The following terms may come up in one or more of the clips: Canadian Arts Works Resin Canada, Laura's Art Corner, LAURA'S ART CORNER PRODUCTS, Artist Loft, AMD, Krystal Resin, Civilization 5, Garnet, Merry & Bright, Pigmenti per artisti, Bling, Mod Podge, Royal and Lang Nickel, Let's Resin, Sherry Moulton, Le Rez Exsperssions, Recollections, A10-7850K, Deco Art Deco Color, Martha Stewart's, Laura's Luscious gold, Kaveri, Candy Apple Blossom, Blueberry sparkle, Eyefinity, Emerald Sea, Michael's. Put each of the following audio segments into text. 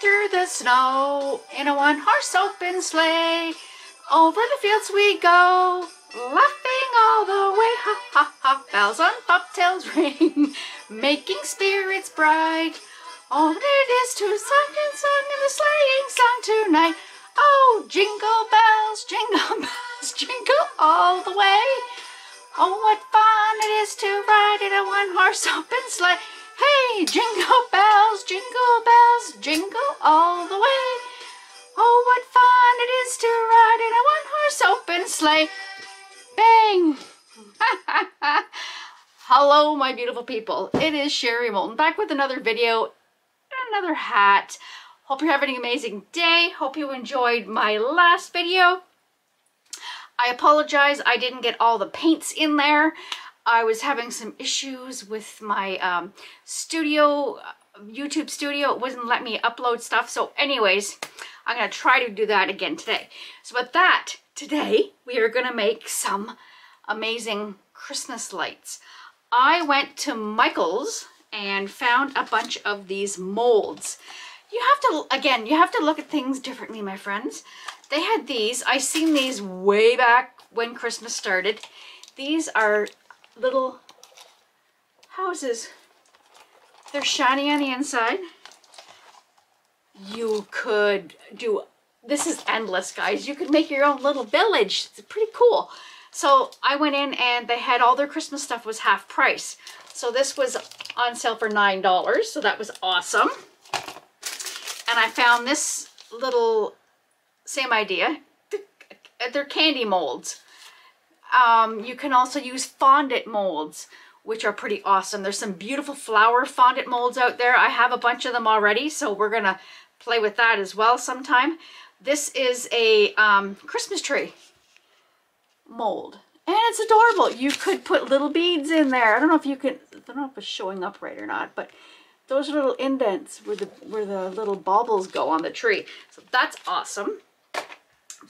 through the snow in a one-horse open sleigh. Over the fields we go, laughing all the way, ha ha ha. Bells on bobtails ring, making spirits bright. Oh, it is to song and song and the sleighing song tonight. Oh, jingle bells, jingle all the way. Oh, what fun it is to ride in a one-horse open sleigh. Hey, jingle bells, jingle all the way. Oh, what fun it is to ride in a one-horse open sleigh. Bang! Hello, my beautiful people. It is Sherry Moulton back with another video. Another hat. Hope you're having an amazing day. Hope you enjoyed my last video. I apologize, I didn't get all the paints in there. I was having some issues with my YouTube studio. It wouldn't let me upload stuff. So anyways, I'm gonna try to do that again today. So with that, today we are gonna make some amazing Christmas lights. I went to Michael's and found a bunch of these molds. You have to, again, you have to look at things differently, my friends. They had these. I seen these way back when Christmas started. These are little houses. They're shiny on the inside. You could do, this is endless, guys. You could make your own little village. It's pretty cool. So I went in and they had all their Christmas stuff was half price. So this was on sale for $9, so that was awesome. And I found this little, same idea, they're candy molds. You can also use fondant molds, which are pretty awesome. There's some beautiful flower fondant molds out there. I have a bunch of them already, so we're gonna play with that as well sometime. This is a Christmas tree mold. And it's adorable. You could put little beads in there. I don't know if you can, I don't know if it's showing up right or not, but those little indents where the little baubles go on the tree. So that's awesome.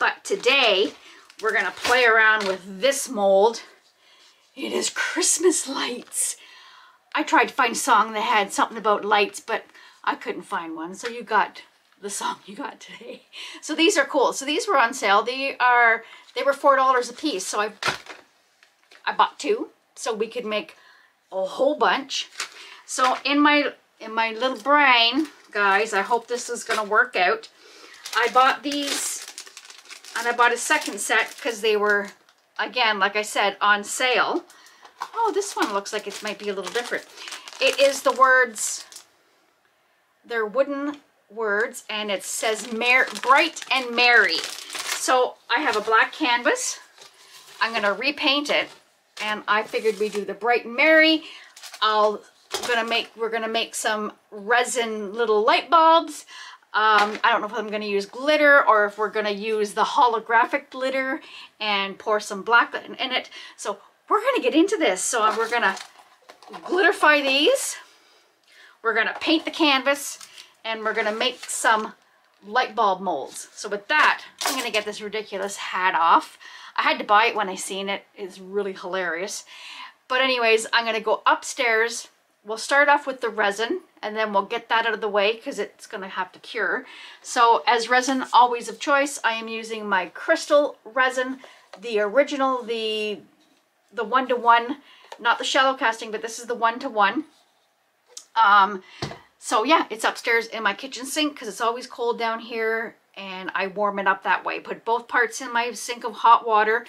But today we're gonna play around with this mold. It is Christmas lights. I tried to find a song that had something about lights, but I couldn't find one. So you got the song you got today. So these are cool. So these were on sale. They were $4 a piece. So I bought two so we could make a whole bunch. So in my little brain, guys, I hope this is gonna work out. I bought these and I bought a second set because they were, again, like I said, on sale. Oh, this one looks like it might be a little different. It is the words, they're wooden words, and it says Bright and Merry. So I have a black canvas. I'm gonna repaint it, and I figured we do the Bright and Merry. We're gonna make some resin little light bulbs. I don't know if I'm gonna use glitter or if we're gonna use the holographic glitter and pour some black in it. So we're gonna get into this. So we're gonna glitterify these. We're gonna paint the canvas, and we're gonna make some light bulb molds. So with that, I'm gonna get this ridiculous hat off. I had to buy it when I seen it. It's really hilarious. But anyways, I'm gonna go upstairs. We'll start off with the resin, and then we'll get that out of the way because it's gonna have to cure. So as resin always of choice, I am using my Krystal Resin, the original, the one-to-one, not the shallow casting, but this is the one-to-one. So yeah, it's upstairs in my kitchen sink because it's always cold down here, and I warm it up that way. Put both parts in my sink of hot water,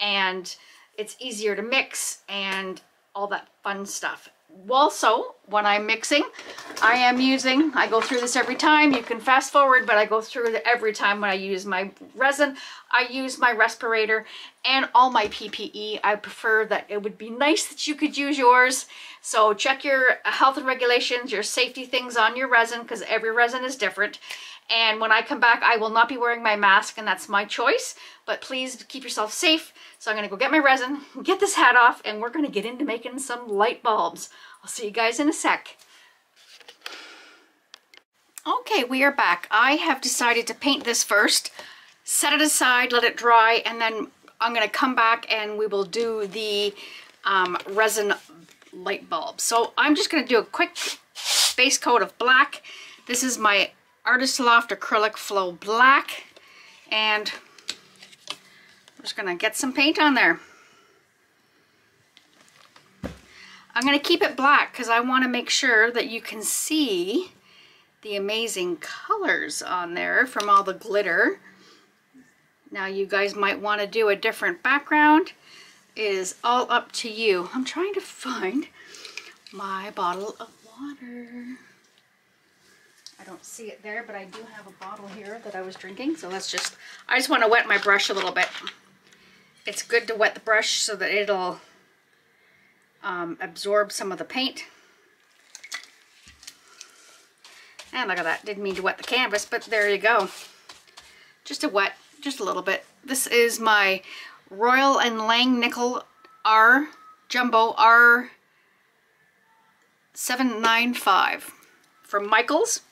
and it's easier to mix and all that fun stuff. Also, when I'm mixing, I am using, I go through this every time. You can fast forward, but I go through it every time when I use my resin. I use my respirator and all my PPE. I prefer that. It would be nice that you could use yours. So check your health and regulations, your safety things on your resin, because every resin is different. And when I come back, I will not be wearing my mask, and that's my choice, but please keep yourself safe. So I'm gonna go get my resin, get this hat off, and we're gonna get into making some light bulbs. I'll see you guys in a sec. Okay, we are back. I have decided to paint this first, set it aside, let it dry, and then I'm gonna come back and we will do the resin light bulb. So I'm just gonna do a quick base coat of black. This is my Artist Loft Acrylic Flow Black, and I'm just going to get some paint on there. I'm going to keep it black because I want to make sure that you can see the amazing colors on there from all the glitter. Now you guys might want to do a different background. It is all up to you. I'm trying to find my bottle of water. I don't see it there, but I do have a bottle here that I was drinking. So let's just, I just want to wet my brush a little bit. It's good to wet the brush so that it'll absorb some of the paint. And look at that, didn't mean to wet the canvas, but there you go. Just a wet, just a little bit. This is my Royal and Lang Nickel R Jumbo R795 from Michael's.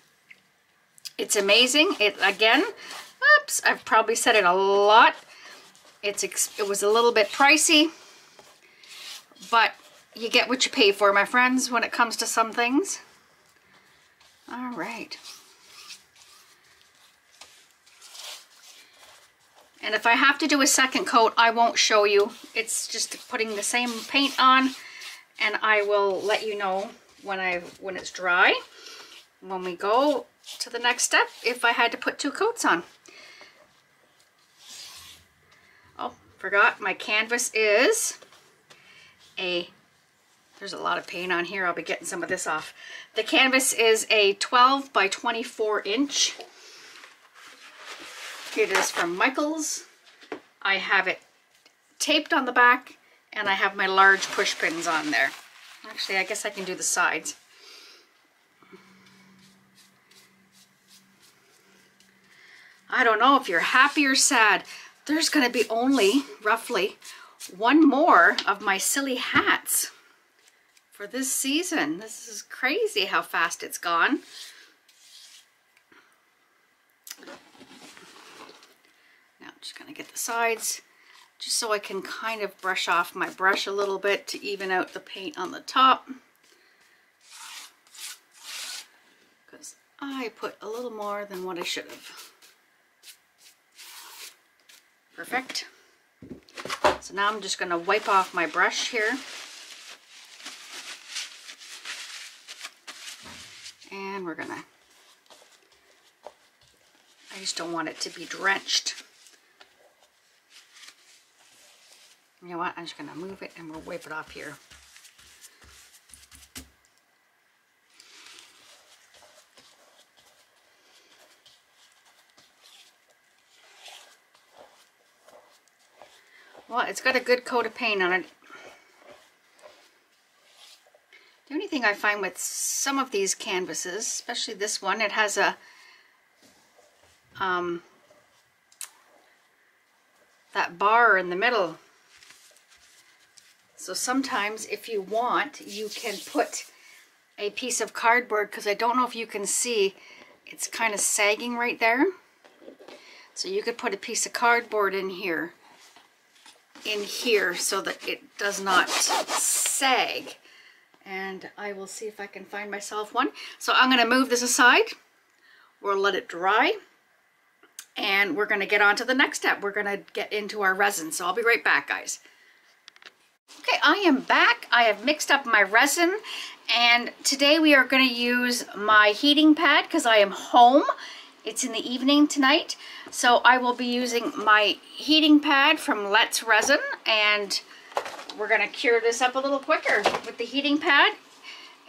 It's amazing. It, again, oops, I've probably said it a lot. It was a little bit pricey, but you get what you pay for, my friends, when it comes to some things. All right. And if I have to do a second coat, I won't show you. It's just putting the same paint on, and I will let you know when it's dry. When we go to the next step, if I had to put two coats on. Oh, forgot my canvas is a, there's a lot of paint on here. I'll be getting some of this off. The canvas is a 12 by 24 inch. It is from Michael's. I have it taped on the back, and I have my large push pins on there. Actually, I guess I can do the sides. I don't know if you're happy or sad. There's going to be only roughly one more of my silly hats for this season. This is crazy how fast it's gone. Now I'm just going to get the sides just so I can kind of brush off my brush a little bit to even out the paint on the top, because I put a little more than what I should have. Perfect. So now I'm just going to wipe off my brush here. And we're going to, I just don't want it to be drenched. You know what, I'm just going to move it and we'll wipe it off here. Well, it's got a good coat of paint on it. The only thing I find with some of these canvases, especially this one, it has a that bar in the middle. So sometimes if you want, you can put a piece of cardboard, because I don't know if you can see, it's kind of sagging right there. So you could put a piece of cardboard in here so that it does not sag. And I will see if I can find myself one. So I'm going to move this aside. We'll let it dry, and we're going to get on to the next step. We're going to get into our resin. So I'll be right back, guys. Okay, I am back. I have mixed up my resin, and today we are going to use my heating pad because I am home. It's in the evening tonight, so I will be using my heating pad from Let's Resin, and we're going to cure this up a little quicker with the heating pad.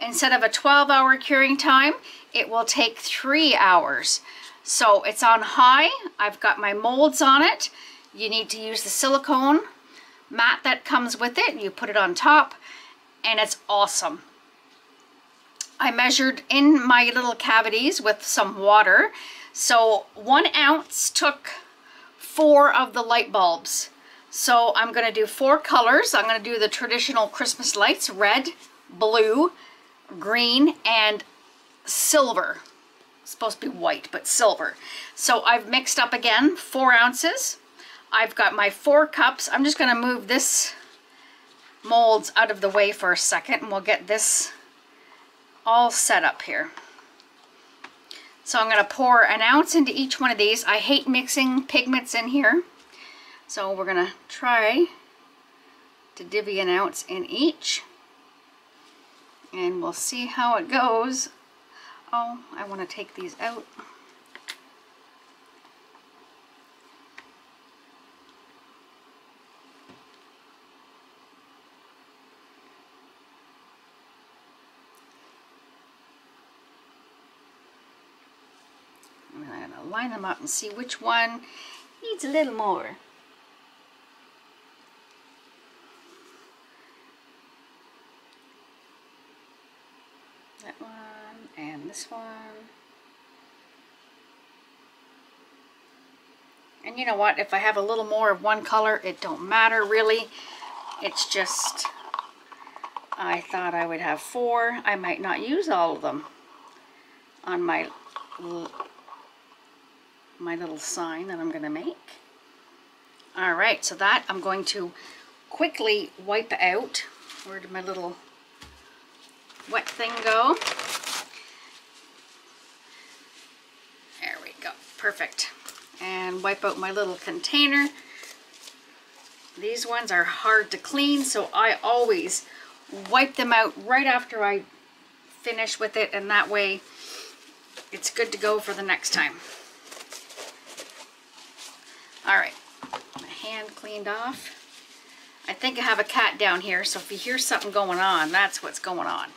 Instead of a 12-hour curing time, it will take 3 hours. So it's on high. I've got my molds on it. You need to use the silicone mat that comes with it, and you put it on top, and it's awesome. I measured in my little cavities with some water. So 1 ounce took 4 of the light bulbs. So I'm going to do 4 colors. I'm going to do the traditional Christmas lights, red, blue, green, and silver. It's supposed to be white, but silver. So I've mixed up again 4 ounces. I've got my 4 cups. I'm just going to move this molds out of the way for a second, and we'll get this all set up here. So I'm going to pour an ounce into each one of these. I hate mixing pigments in here, so we're going to try to divvy an ounce in each, and we'll see how it goes. Oh, I want to take these out. I'm going to line them up and see which one needs a little more. That one and this one. And you know what? If I have a little more of one color, it don't matter really. It's just, I thought I would have four. I might not use all of them on my little sign that I'm going to make. All right, so that I'm going to quickly wipe out. Where did my little wet thing go? There we go, perfect. And wipe out my little container. These ones are hard to clean, so I always wipe them out right after I finish with it, and that way it's good to go for the next time. All right, my hand cleaned off. I think I have a cat down here, so if you hear something going on, that's what's going on.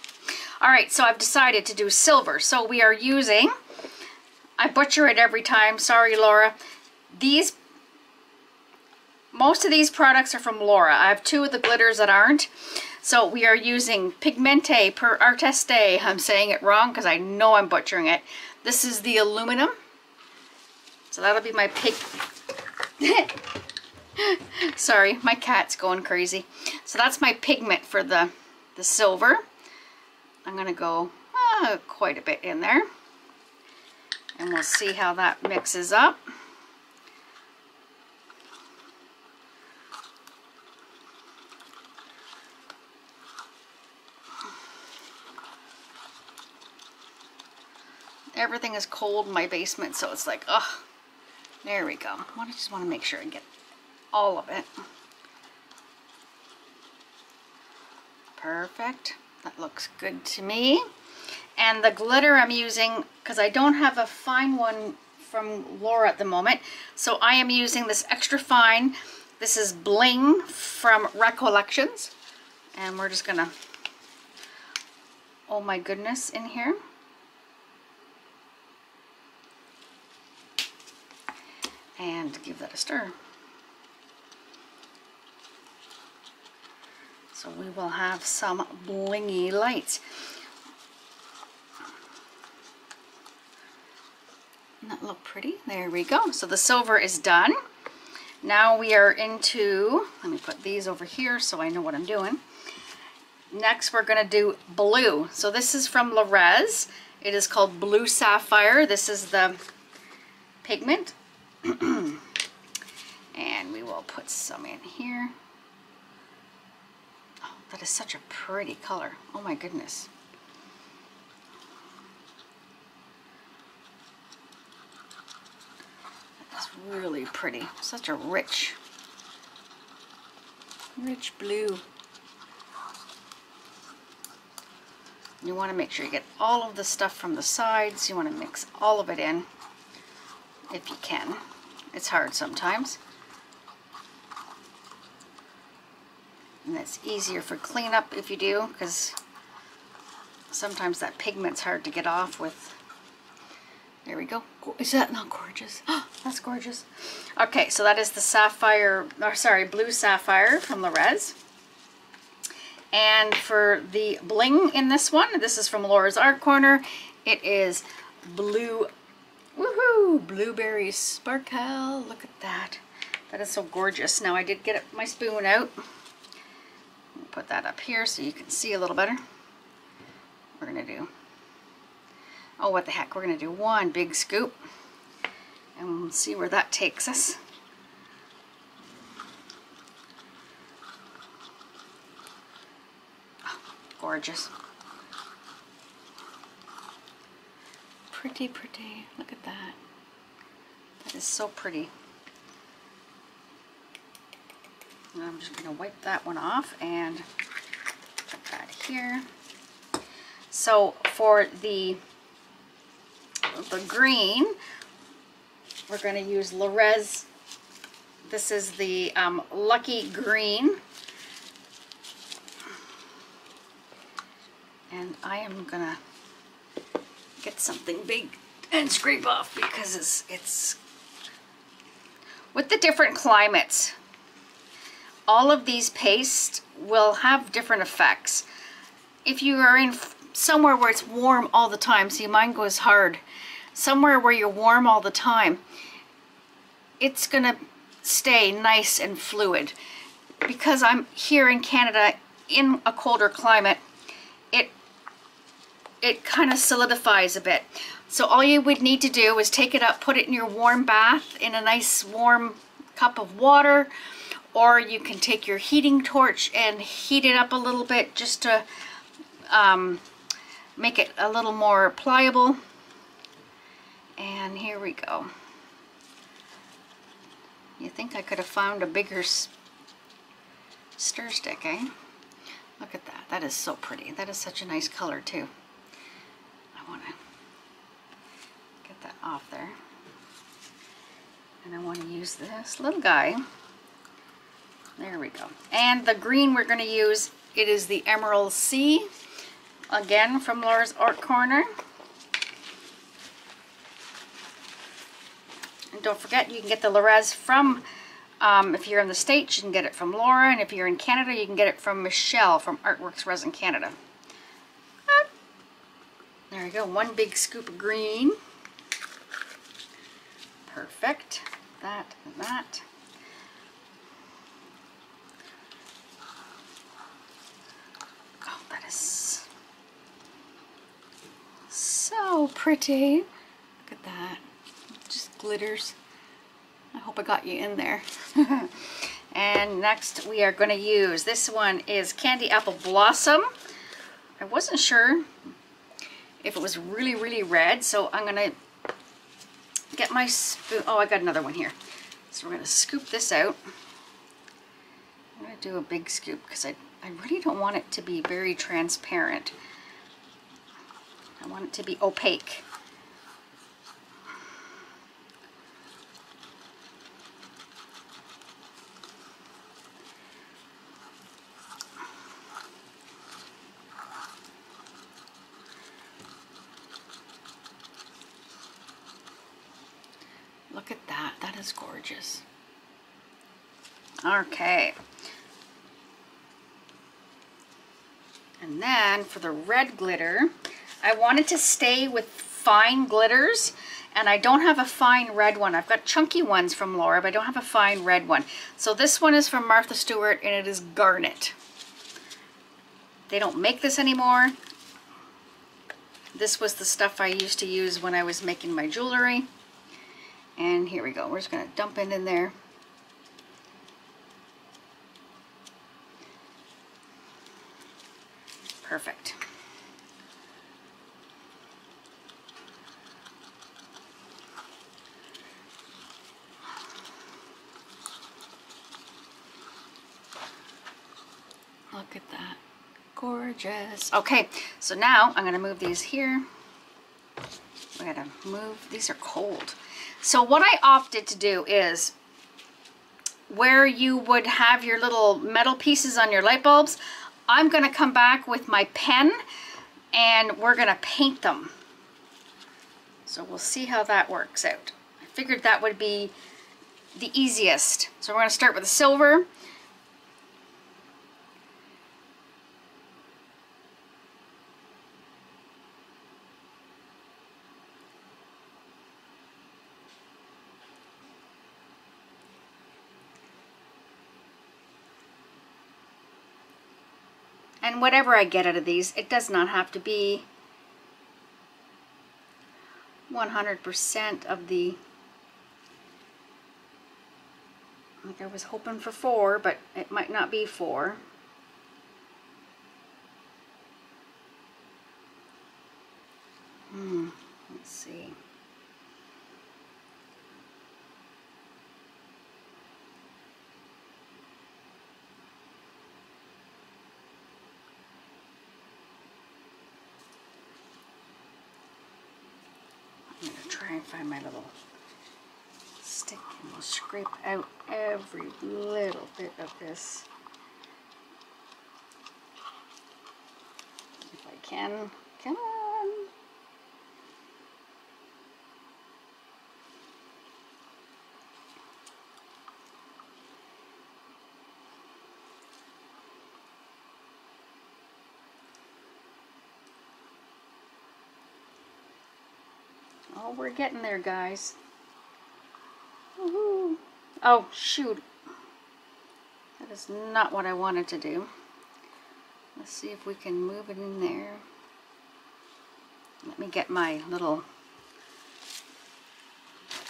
All right, so I've decided to do silver. So we are using, I butcher it every time, sorry Laura. These, most of these products are from Laura. I have two of the glitters that aren't. So we are using Pigmenti per artisti. I'm saying it wrong because I know I'm butchering it. This is the aluminum. So that'll be my pig. Sorry, my cat's going crazy. So that's my pigment for the silver. I'm going to go quite a bit in there. And we'll see how that mixes up. Everything is cold in my basement, so it's like, oh, there we go. I just want to make sure I get all of it. Perfect. That looks good to me. And the glitter I'm using, because I don't have a fine one from Laura at the moment, so I am using this extra fine. This is Bling from Recollections. And we're just going to, oh my goodness, in here. And give that a stir. So we will have some blingy lights. Doesn't that look pretty? There we go. So the silver is done. Now we are into, let me put these over here so I know what I'm doing. Next we're going to do blue. So this is from Le Rez. It is called Blue Sapphire. This is the pigment. And we will put some in here. That is such a pretty color. Oh my goodness. That's really pretty. Such a rich, rich blue. You want to make sure you get all of the stuff from the sides. You want to mix all of it in if you can. It's hard sometimes. And that's easier for cleanup if you do, because sometimes that pigment's hard to get off with. There we go. Is that not gorgeous? Oh, that's gorgeous. Okay, so that is the sapphire, or sorry, Blue Sapphire from Le Rez. And for the bling in this one, this is from Laura's Art Corner. It is blue, woohoo, Blueberry Sparkle. Look at that. That is so gorgeous. Now I did get my spoon out. Put that up here so you can see a little better. We're gonna do, oh what the heck, we're gonna do one big scoop and we'll see where that takes us. Oh, gorgeous. pretty, pretty. Look at that. That is so pretty. And I'm just going to wipe that one off and put that here. So for the green, we're going to use Le Rez. This is the Lucky Green. And I am going to get something big and scrape off because it's with the different climates, all of these pastes will have different effects. If you are in somewhere where it's warm all the time, see mine goes hard, somewhere where you're warm all the time, it's gonna stay nice and fluid. Because I'm here in Canada in a colder climate, it kind of solidifies a bit. So all you would need to do is take it up, put it in your warm bath in a nice warm cup of water, or you can take your heating torch and heat it up a little bit just to make it a little more pliable. And here we go. You think I could have found a bigger stir stick, eh? Look at that. That is so pretty. That is such a nice color too. I want to get that off there. And I want to use this little guy. There we go. And the green we're going to use, it is the Emerald Sea, again from Laura's Art Corner. And don't forget, you can get the Le Rez from, if you're in the States, you can get it from Laura, and if you're in Canada, you can get it from Michelle from Artworks Resin Canada. There we go, one big scoop of green. Perfect. That and that. That is so pretty. Look at that. It just glitters. I hope I got you in there. And next we are going to use, this one is Candy Apple Blossom. I wasn't sure if it was really, really red, so I'm going to get my spoon. Oh, I got another one here. So we're going to scoop this out. I'm going to do a big scoop because I really don't want it to be very transparent. I want it to be opaque. Look at that. That is gorgeous. Okay. And then for the red glitter, I wanted to stay with fine glitters, and I don't have a fine red one. I've got chunky ones from Laura, but I don't have a fine red one. So this one is from Martha Stewart, and it is Garnet. They don't make this anymore. This was the stuff I used to use when I was making my jewelry. And here we go. We're just going to dump it in there. Perfect. Look at that. Gorgeous. Okay, so now I'm going to move these here. We're going to move. These are cold. So what I opted to do is where you would have your little metal pieces on your light bulbs, I'm going to come back with my pen and we're going to paint them. So we'll see how that works out. I figured that would be the easiest. So we're going to start with the silver. And whatever I get out of these, it does not have to be 100% of the, like I was hoping for 4, but it might not be 4. Let's see. I'm going to try and find my little stick and we'll scrape out every little bit of this if I can. Come on. Oh, we're getting there, guys. Woohoo. Oh, shoot. That is not what I wanted to do. Let's see if we can move it in there. Let me get my little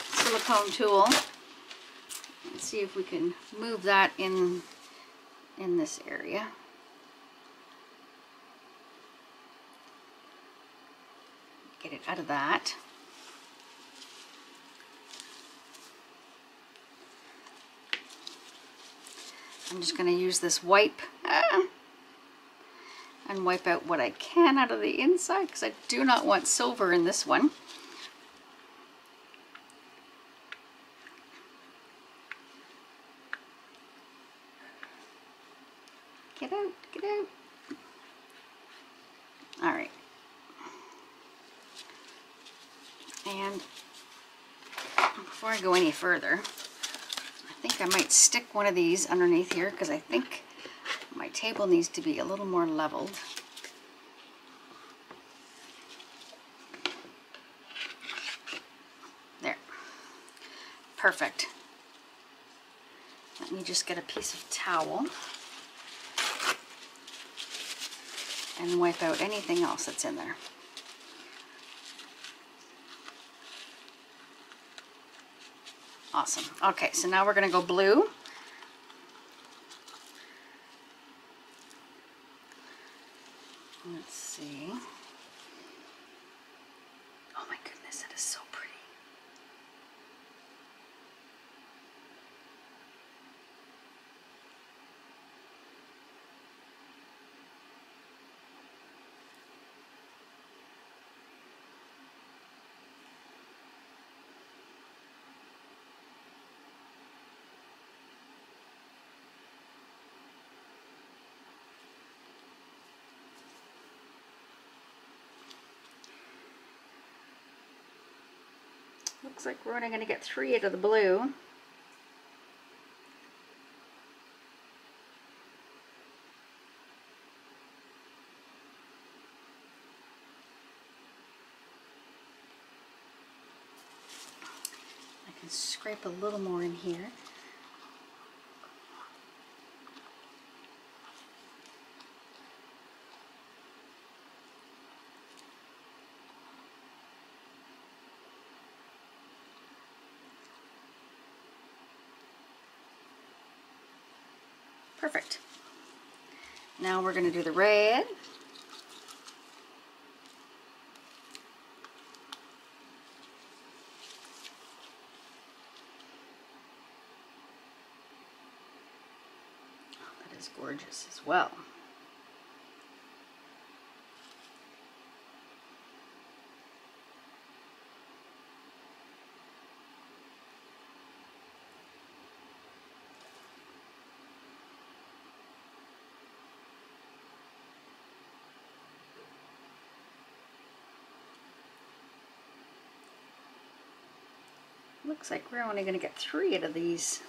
silicone tool and see if we can move that in this area. Get it out of that. I'm just going to use this wipe. And wipe out what I can out of the inside because I do not want silver in this one. Get out, get out. All right. And before I go any further, I think I might stick one of these underneath here because I think my table needs to be a little more leveled. There. Perfect. Let me just get a piece of towel and wipe out anything else that's in there. Awesome. Okay, so now we're going to go blue. Let's see. Oh my goodness, that is so pretty. Looks like we're only going to get 3 out of the blue. I can scrape a little more in here. Perfect. Now we're going to do the red. Oh, that is gorgeous as well. Looks like we're only going to get 3 out of these.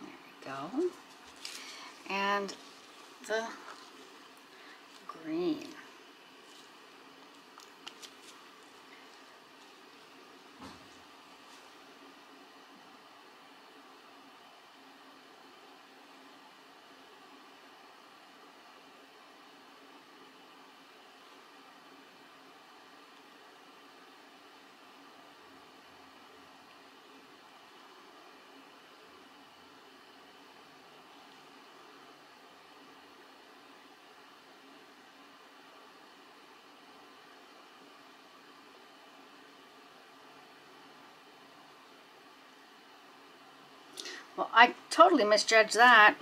There we go. And the green. Well, I totally misjudged that.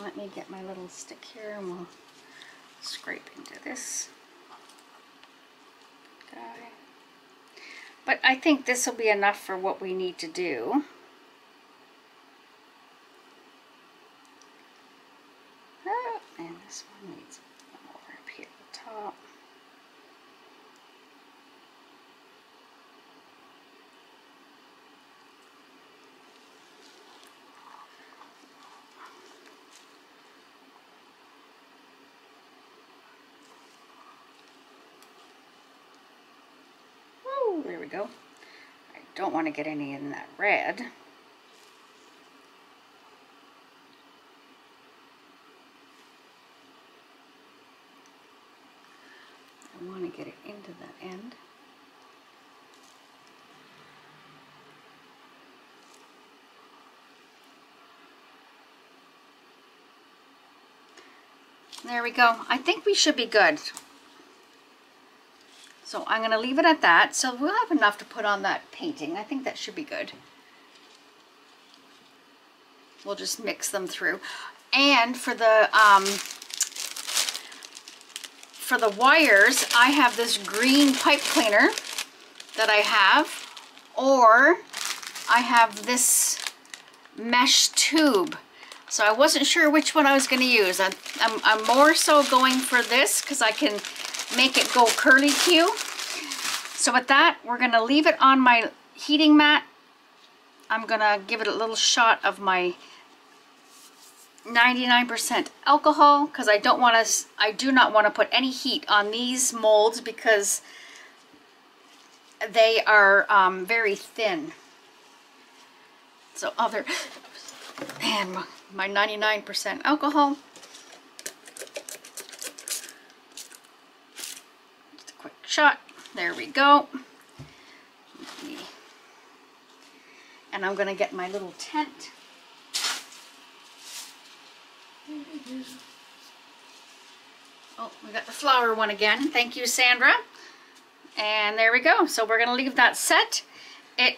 Let me get my little stick here and we'll scrape into this guy. But I think this will be enough for what we need to do. Oh, and this one needs more up here at the top. There we go. I don't want to get any in that red. I want to get it into that end. There we go. I think we should be good. So I'm going to leave it at that. So we'll have enough to put on that painting. I think that should be good. We'll just mix them through. And for the wires, I have this green pipe cleaner that I have, or I have this mesh tube. So I wasn't sure which one I was going to use. I'm more so going for this because I can make it go curly Q. So with that, we're going to leave it on my heating mat. I'm going to give it a little shot of my 99% alcohol because I don't want to, I do not want to put any heat on these molds because they are very thin. So other and my 99% alcohol. Shot. There we go. And I'm going to get my little tent. Oh, we got the flower one again. Thank you, Sandra. And there we go. So we're going to leave that set. It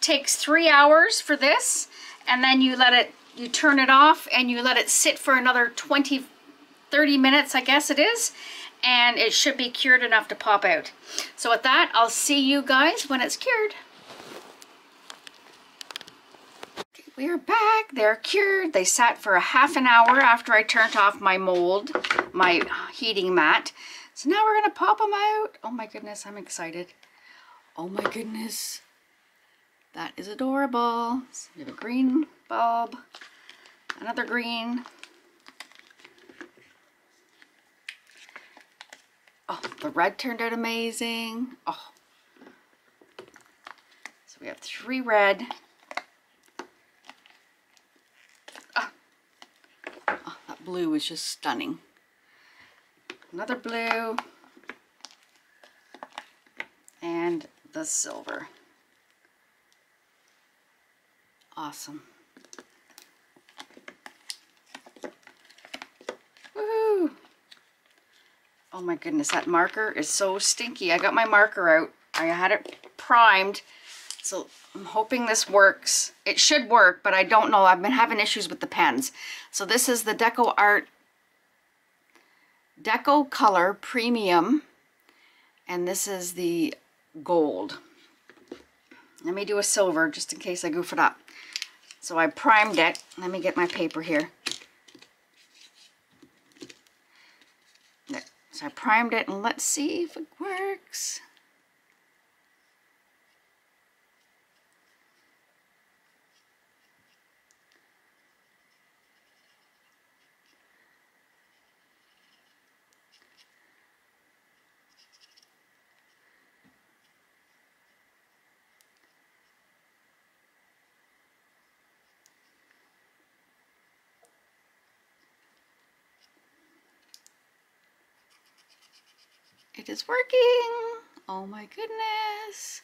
takes 3 hours for this, and then you let it, you turn it off and you let it sit for another 20-30 minutes, I guess it is. And it should be cured enough to pop out. So with that, I'll see you guys when it's cured. Okay, we are back. They're cured. They sat for a half an hour after I turned off my mold, my heating mat. So now we're going to pop them out. Oh my goodness, I'm excited. Oh my goodness. That is adorable. So we have a green bulb, another green. Oh, the red turned out amazing. Oh. So we have 3 red. Oh. Oh, that blue was just stunning. Another blue. And the silver. Awesome. Woohoo! Oh my goodness, that marker is so stinky. I got my marker out. I had it primed, so I'm hoping this works. It should work, but I don't know. I've been having issues with the pens. So this is the Deco Art Deco Color Premium, and this is the gold. Let me do a silver just in case I goof it up. So I primed it. Let me get my paper here. So I primed it, and let's see if it works. It is working. Oh my goodness.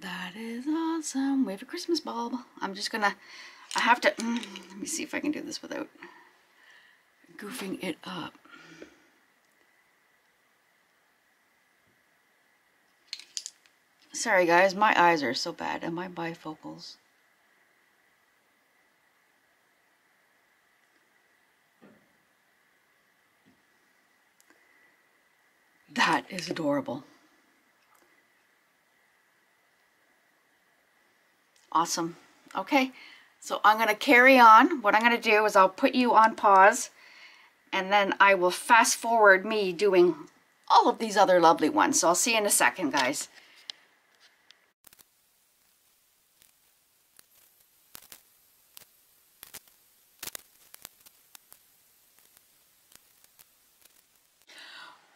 That is awesome. We have a Christmas bulb. I'm just gonna, I have to, let me see if I can do this without goofing it up. Sorry guys, my eyes are so bad. And my bifocals. That is adorable. Awesome. Okay, so I'm going to carry on. What I'm going to do is I'll put you on pause, and then I will fast forward me doing all of these other lovely ones. So I'll see you in a second, guys.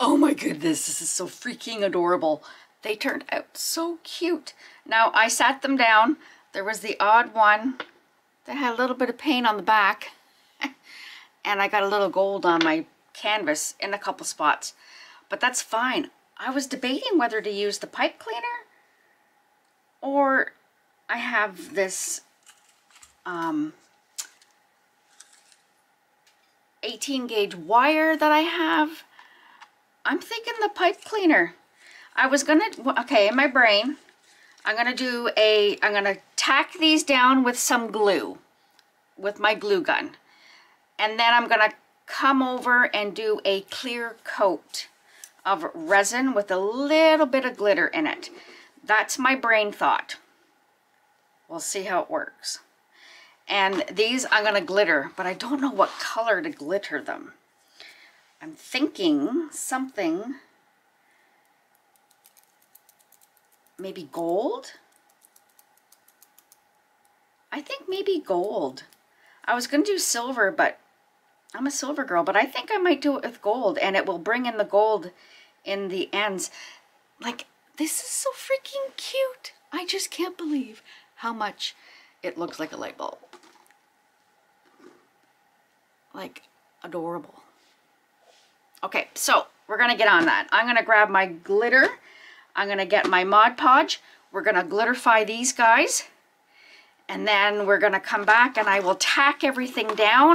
Oh my goodness, this is so freaking adorable. They turned out so cute. Now, I sat them down. There was the odd one that had a little bit of paint on the back. And I got a little gold on my canvas in a couple spots. But that's fine. I was debating whether to use the pipe cleaner. Or I have this 18 gauge wire that I have. I'm thinking the pipe cleaner. I was gonna, okay, in my brain, I'm gonna tack these down with some glue, with my glue gun. And then I'm gonna come over and do a clear coat of resin with a little bit of glitter in it. That's my brain thought. We'll see how it works. And these I'm gonna glitter, but I don't know what color to glitter them. I'm thinking something, maybe gold? I think maybe gold. I was going to do silver, but I'm a silver girl, but I think I might do it with gold, and it will bring in the gold in the ends. Like, this is so freaking cute. I just can't believe how much it looks like a light bulb. Like, adorable. Okay, so we're going to get on that. I'm going to grab my glitter. I'm going to get my Mod Podge. We're going to glitterify these guys. And then we're going to come back and I will tack everything down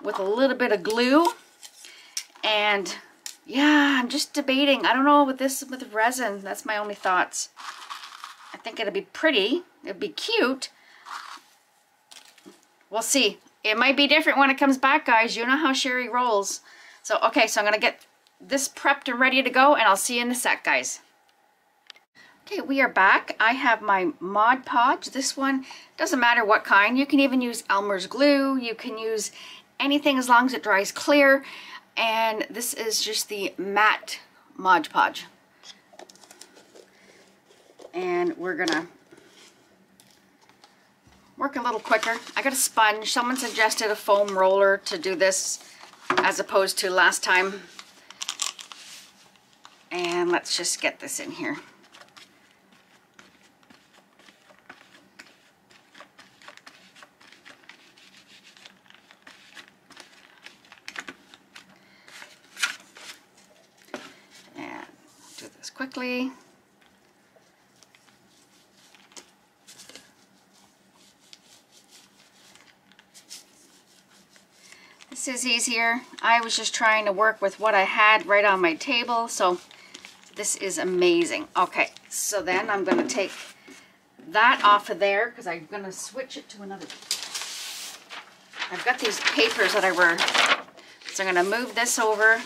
with a little bit of glue. And yeah, I'm just debating. I don't know with resin. That's my only thoughts. I think it'll be pretty. It'll be cute. We'll see. It might be different when it comes back, guys. You know how Sherry rolls. So, okay, so I'm going to get this prepped and ready to go, and I'll see you in a sec, guys. Okay, we are back. I have my Mod Podge. This one doesn't matter what kind. You can even use Elmer's glue. You can use anything as long as it dries clear. And this is just the matte Mod Podge. And we're going to work a little quicker. I got a sponge. Someone suggested a foam roller to do this, as opposed to last time. And let's just get this in here. And do this quickly. This is easier. I was just trying to work with what I had right on my table, so this is amazing. Okay, so then I'm going to take that off of there because I'm going to switch it to another. I've got these papers that I were, so I'm going to move this over.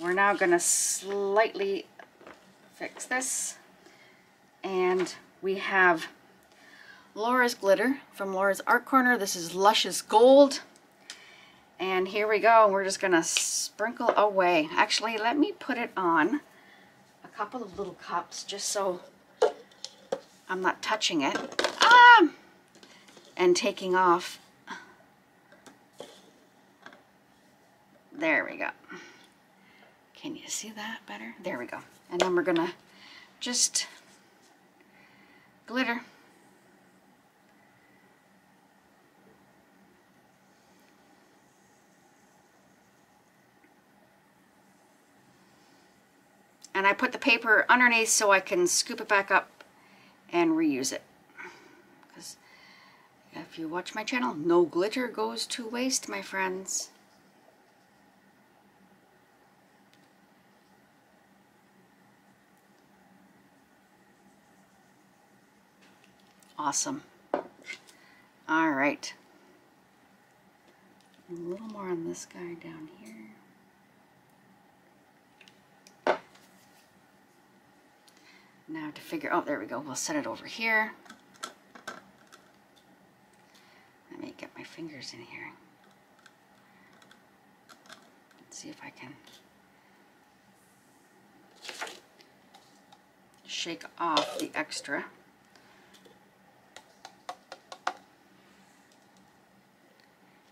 We're now going to slightly fix this, and we have Laura's glitter from Laura's Art Corner. This is Luscious Gold. And here we go. We're just going to sprinkle away. Actually, let me put it on a couple of little cups just so I'm not touching it and taking off. There we go. Can you see that better? There we go. And then we're going to just glitter. And I put the paper underneath so I can scoop it back up and reuse it. Because if you watch my channel, no glitter goes to waste, my friends. Awesome. All right. A little more on this guy down here. Now to figure, oh, there we go. We'll set it over here. Let me get my fingers in here. Let's see if I can shake off the extra.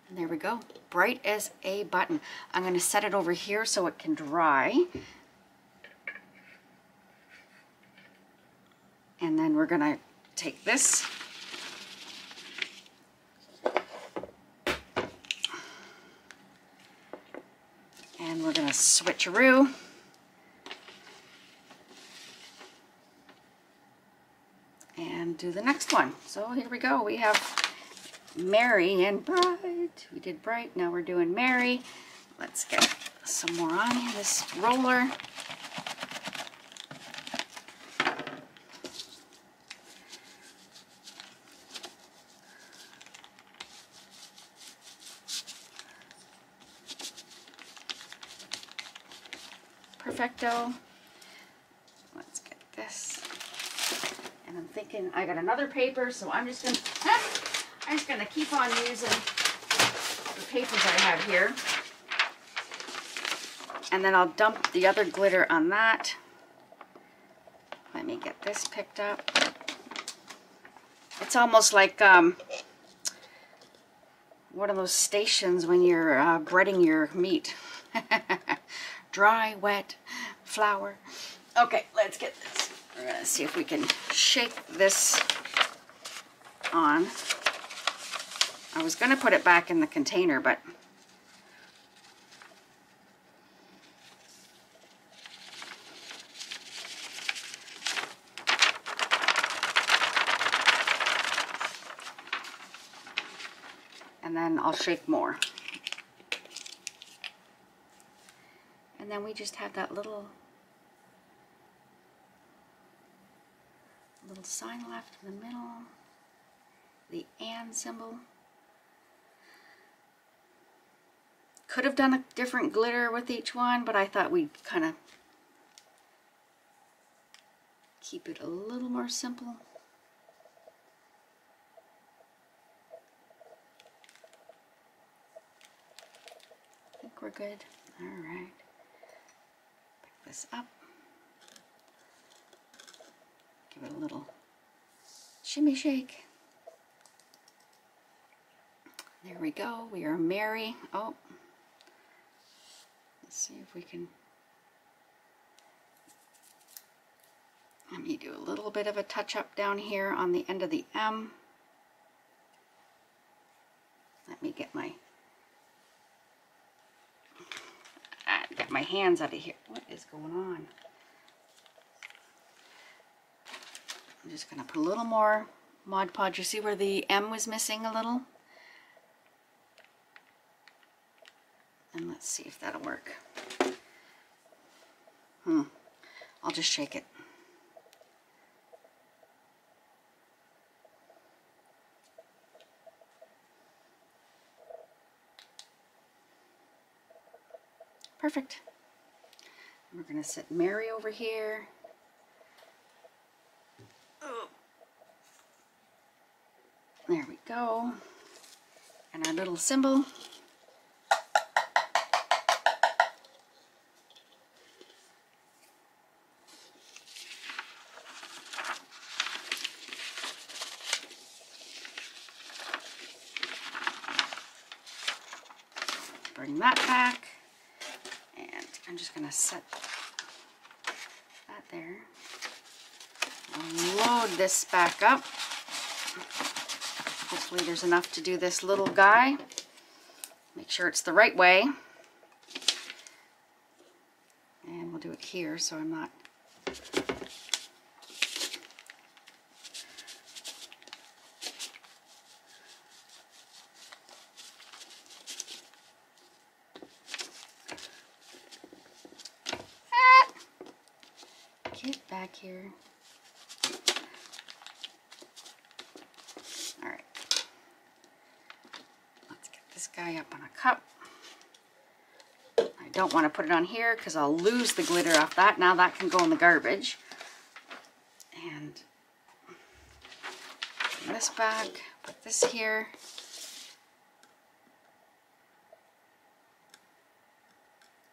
And there we go, bright as a button. I'm going to set it over here so it can dry. And then we're going to take this. And we're going to switcheroo. And do the next one. So here we go. We have Merry and Bright. We did Bright. Now we're doing Merry. Let's get some more on here. This roller. Perfecto. Let's get this. And I'm thinking I got another paper, so I'm just gonna keep on using the papers I have here. And then I'll dump the other glitter on that. Let me get this picked up. It's almost like one of those stations when you're breading your meat. Dry, wet, flour. Okay, let's get this. We're gonna see if we can shake this on. I was going to put it back in the container, but and then I'll shake more. And then we just have that little sign left in the middle, the and symbol. Could have done a different glitter with each one, but I thought we'd kind of keep it a little more simple. I think we're good. All right. Pick this up. Give it a little shimmy shake. There we go. We are Merry. Oh. See if we can, let me do a little bit of a touch up down here on the end of the M. Let me get my hands out of here. What is going on? I'm just gonna put a little more Mod Podge. You see where the M was missing a little? And let's see if that'll work. I'll just shake it. Perfect. We're gonna set Merry over here. Oh. There we go. And our little symbol. That back, and I'm just going to set that there. I'll load this back up. Hopefully there's enough to do this little guy. Make sure it's the right way. And we'll do it here so I'm not. Here. this guy up on a cup. I don't want to put it on here because I'll lose the glitter off that. Now that can go in the garbage. And bring this back, put this here.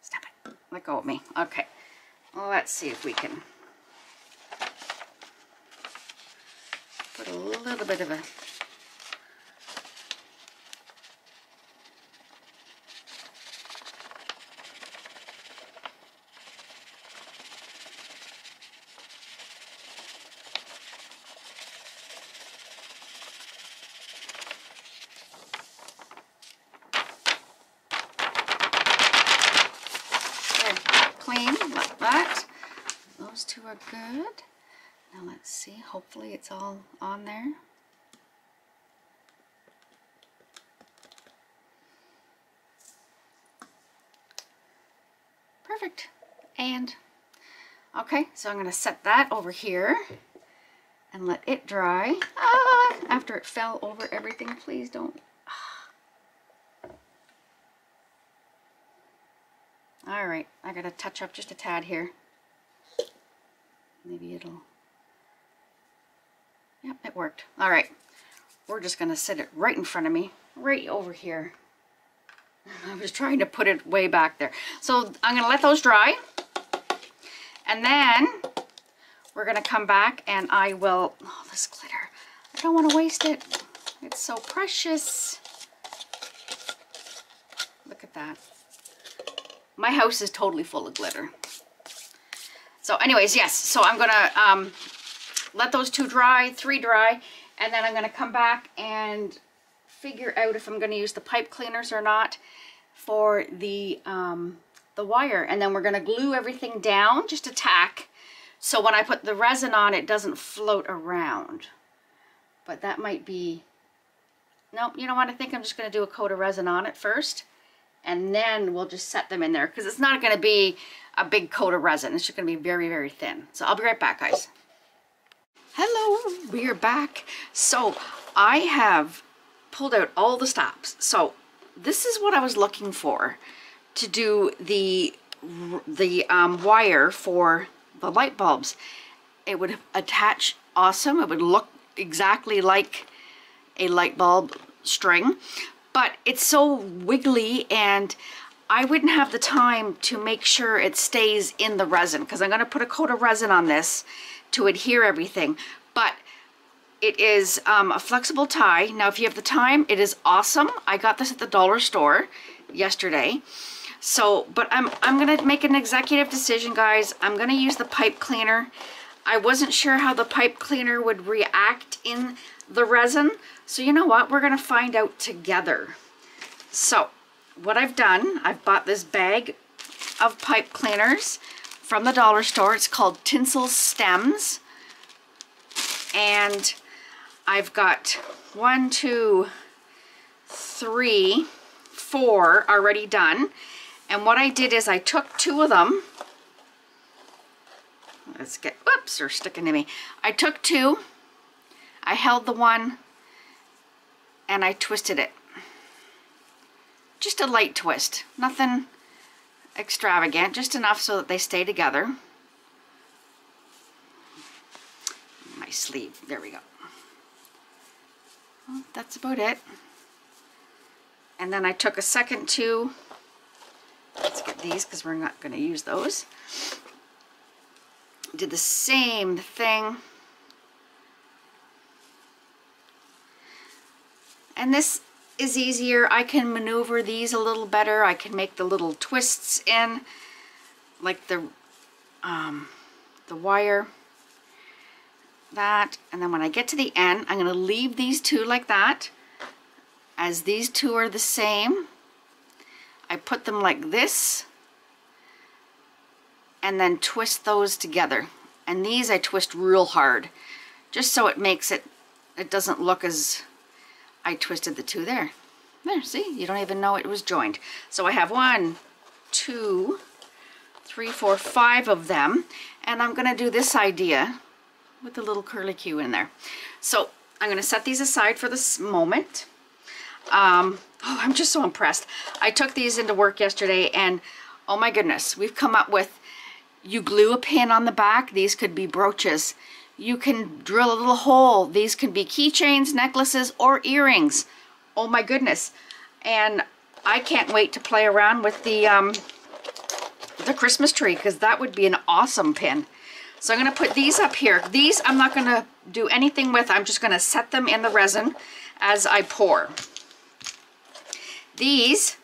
Stop it. Let go of me. Okay. Well, let's see if we can put a little bit of a good. Now let's see, hopefully it's all on there. Perfect. And okay, so I'm going to set that over here and let it dry. After it fell over everything, please don't. All right, I got to touch up just a tad here. Maybe it'll, yep, it worked. All right, we're just gonna set it right in front of me, right over here. I was trying to put it way back there. So I'm gonna let those dry, and then we're gonna come back and I will, oh, this glitter, I don't wanna waste it. It's so precious. Look at that. My house is totally full of glitter. So anyways, yes, so I'm going to let those three dry, and then I'm going to come back and figure out if I'm going to use the pipe cleaners or not for the wire. And then we're going to glue everything down, just a tack, so when I put the resin on, it doesn't float around. But that might be, nope, you know what, I think I'm just going to do a coat of resin on it first. And then we'll just set them in there because it's not going to be a big coat of resin. It's just going to be very, very thin. So I'll be right back, guys. Hello, we are back. So I have pulled out all the stops. So this is what I was looking for to do the wire for the light bulbs. It would attach awesome. It would look exactly like a light bulb string. But it's so wiggly, and I wouldn't have the time to make sure it stays in the resin because I'm going to put a coat of resin on this to adhere everything. But it is a flexible tie. Now, if you have the time, it is awesome. I got this at the dollar store yesterday. So, but I'm going to make an executive decision, guys. I'm going to use the pipe cleaner. I wasn't sure how the pipe cleaner would react in the resin. So you know what? We're going to find out together. So what I've done, I've bought this bag of pipe cleaners from the dollar store. It's called Tinsel Stems. And I've got 4 already done. And what I did is I took 2 of them. Let's get, whoops, they're sticking to me. I took 2. I held the one and I twisted it. Just a light twist, nothing extravagant, just enough so that they stay together. My sleeve, there we go. Well, that's about it. And then I took a second 2. Let's get these because we're not going to use those. Did the same thing. And this is easier. I can maneuver these a little better. I can make the little twists in, like the wire, that. And then when I get to the end, I'm going to leave these 2 like that. As these 2 are the same, I put them like this and then twist those together. And these I twist real hard just so it makes it, it doesn't look as, I twisted the 2 there. There, see, you don't even know it was joined. So I have 5 of them, and I'm gonna do this idea with a little curlicue in there. So I'm gonna set these aside for this moment. Oh, I'm just so impressed. I took these into work yesterday and oh my goodness, we've come up with, you glue a pin on the back, these could be brooches. You can drill a little hole, these could be keychains, necklaces, or earrings. Oh my goodness. And I can't wait to play around with the Christmas tree, because that would be an awesome pin. So I'm going to put these up here. These I'm not going to do anything with. I'm just going to set them in the resin as I pour. These,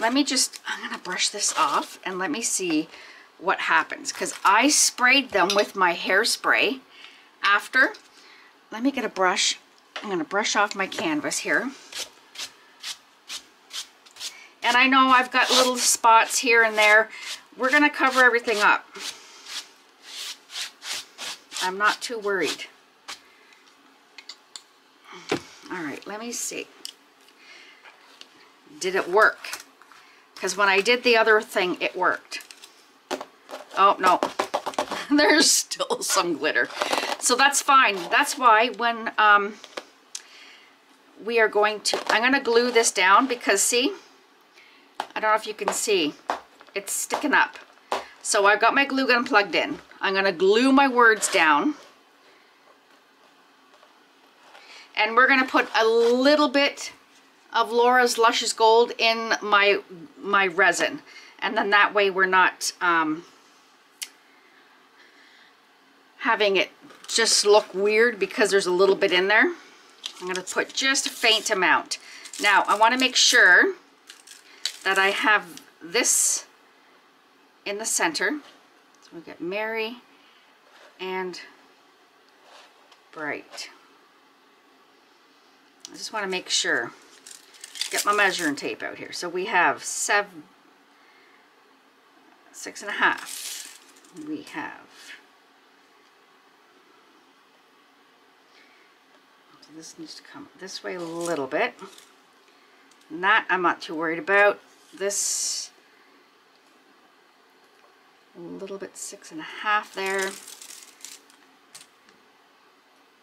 let me just, I'm going to brush this off and let me see what happens, because I sprayed them with my hairspray after. Let me get a brush. I'm going to brush off my canvas here. And I know I've got little spots here and there. We're going to cover everything up. I'm not too worried. All right, let me see. Did it work? Because when I did the other thing, it worked. Oh, no. There's still some glitter. So that's fine. That's why when we are going to... I'm going to glue this down because, see... I don't know if you can see, it's sticking up. So I've got my glue gun plugged in. I'm going to glue my words down. And we're going to put a little bit of Laura's Luscious Gold in my resin. And then that way we're not having it just look weird because there's a little bit in there. I'm going to put just a faint amount. Now, I want to make sure that I have this in the center. So we get Merry and Bright. I just want to make sure. Get my measuring tape out here. So we have 6.5. We have. So this needs to come this way a little bit. And that I'm not too worried about. This a little bit, 6.5 there,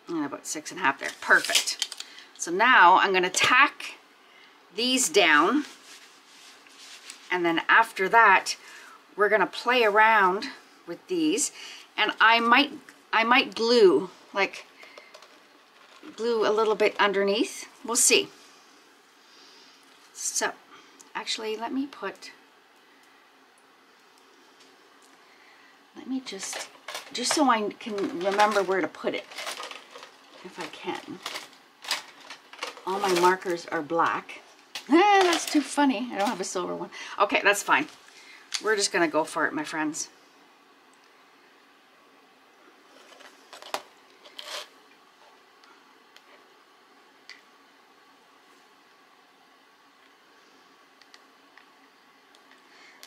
and about 6.5 there. Perfect. So now I'm going to tack these down, and then after that we're going to play around with these, and I might glue a little bit underneath. We'll see. So actually, let me just so I can remember where to put it, if I can. All my markers are black. That's too funny. I don't have a silver one. Okay, that's fine. We're just going to go for it, my friends.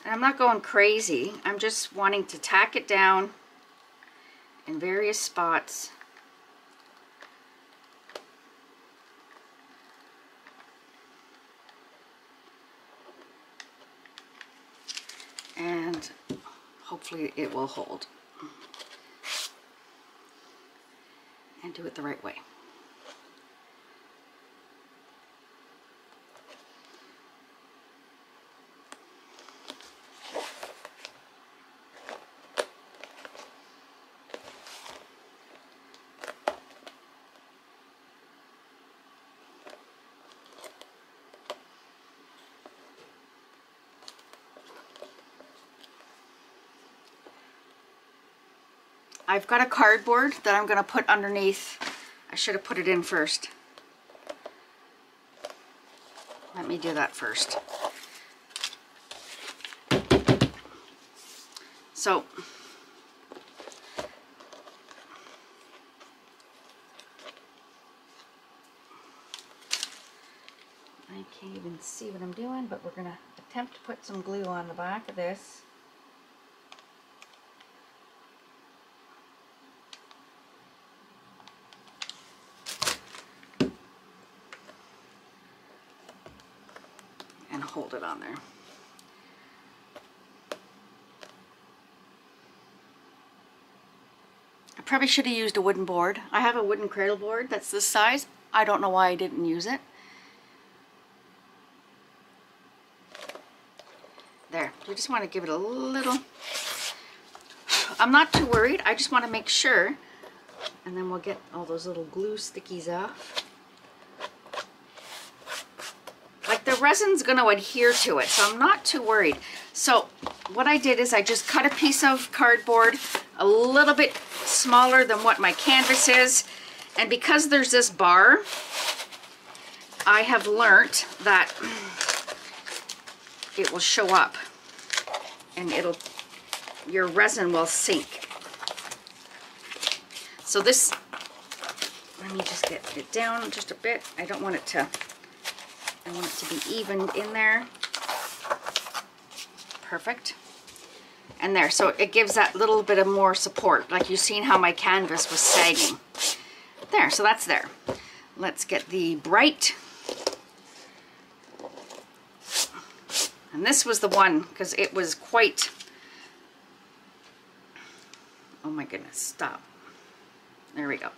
I'm not going crazy. I'm just wanting to tack it down in various spots. And hopefully it will hold. And do it the right way. I've got a cardboard that I'm going to put underneath. I should have put it in first. Let me do that first. So, I can't even see what I'm doing, but we're going to attempt to put some glue on the back of this. Hold it on there. I probably should have used a wooden board. I have a wooden cradle board that's this size. I don't know why I didn't use it. There, you just want to give it a little. I'm not too worried, I just want to make sure, and then we'll get all those little glue stickies off. Like the resin's going to adhere to it, so I'm not too worried. So what I did is I just cut a piece of cardboard a little bit smaller than what my canvas is, and because there's this bar, I have learnt that it will show up and it'll, your resin will sink. So this, let me just get it down just a bit. I don't want it to, I want it to be evened in there. Perfect. And there, so it gives that little bit of more support. Like you've seen how my canvas was sagging. There, so that's there. Let's get the bright. And this was the one, because it was quite, oh my goodness, stop. There we go.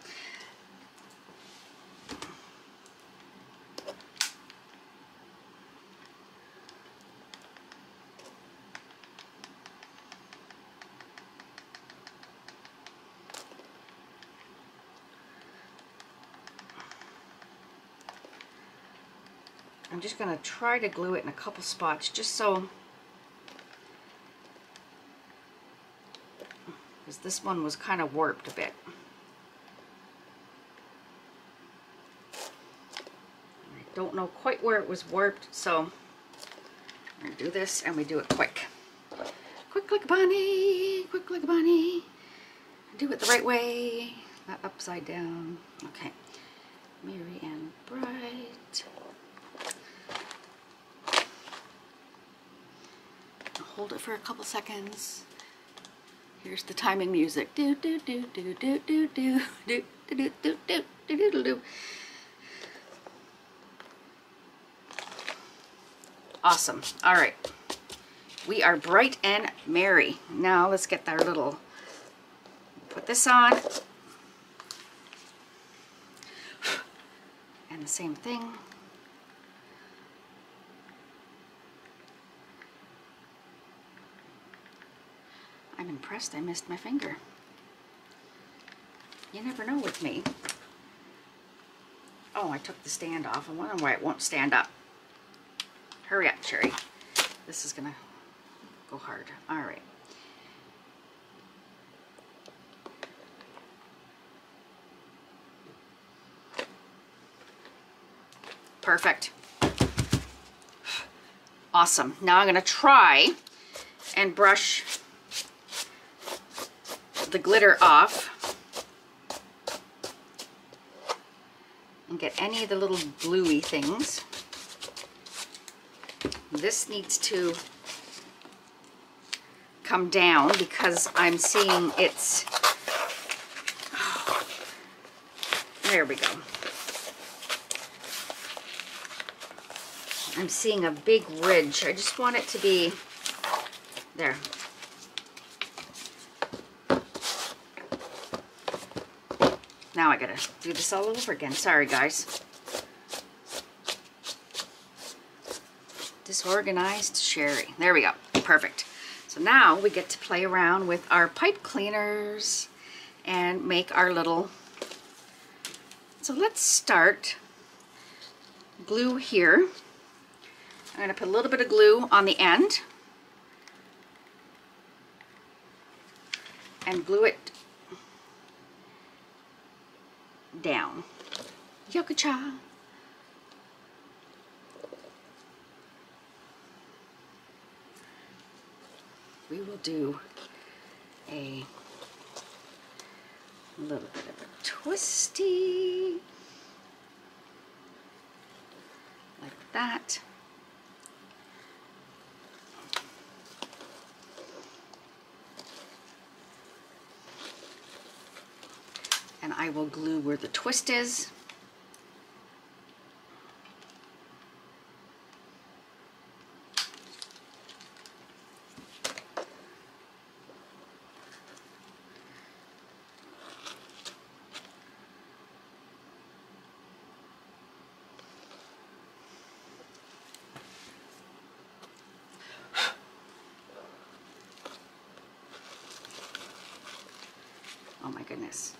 I'm just going to try to glue it in a couple spots just so, because this one was kind of warped a bit. I don't know quite where it was warped, so I'm going to do this and we do it quick. Quick like a bunny, quick like a bunny. Do it the right way, not upside down. Okay, Merry and Bright. Hold it for a couple seconds. Here's the timing music. Do do do do do do do do do do do do do do. Awesome. All right, we are bright and merry. Now let's get our little. Put this on, and the same thing. I'm impressed I missed my finger. You never know with me. Oh, I took the stand off. I wonder why it won't stand up. Hurry up, Sherry. This is gonna go hard. All right. Perfect. Awesome. Now I'm gonna try and brush the glitter off and get any of the little gluey things. This needs to come down because I'm seeing it's, oh, there we go. I'm seeing a big ridge. I just want it to be there. Now I gotta do this all over again. Sorry, guys. Disorganized Sherry. There we go. Perfect. So now we get to play around with our pipe cleaners and make our little. So let's start. Glue here. I'm gonna put a little bit of glue on the end and glue it down. Yokacha. We will do a little bit of a twisty like that. And I will glue where the twist is. goodness.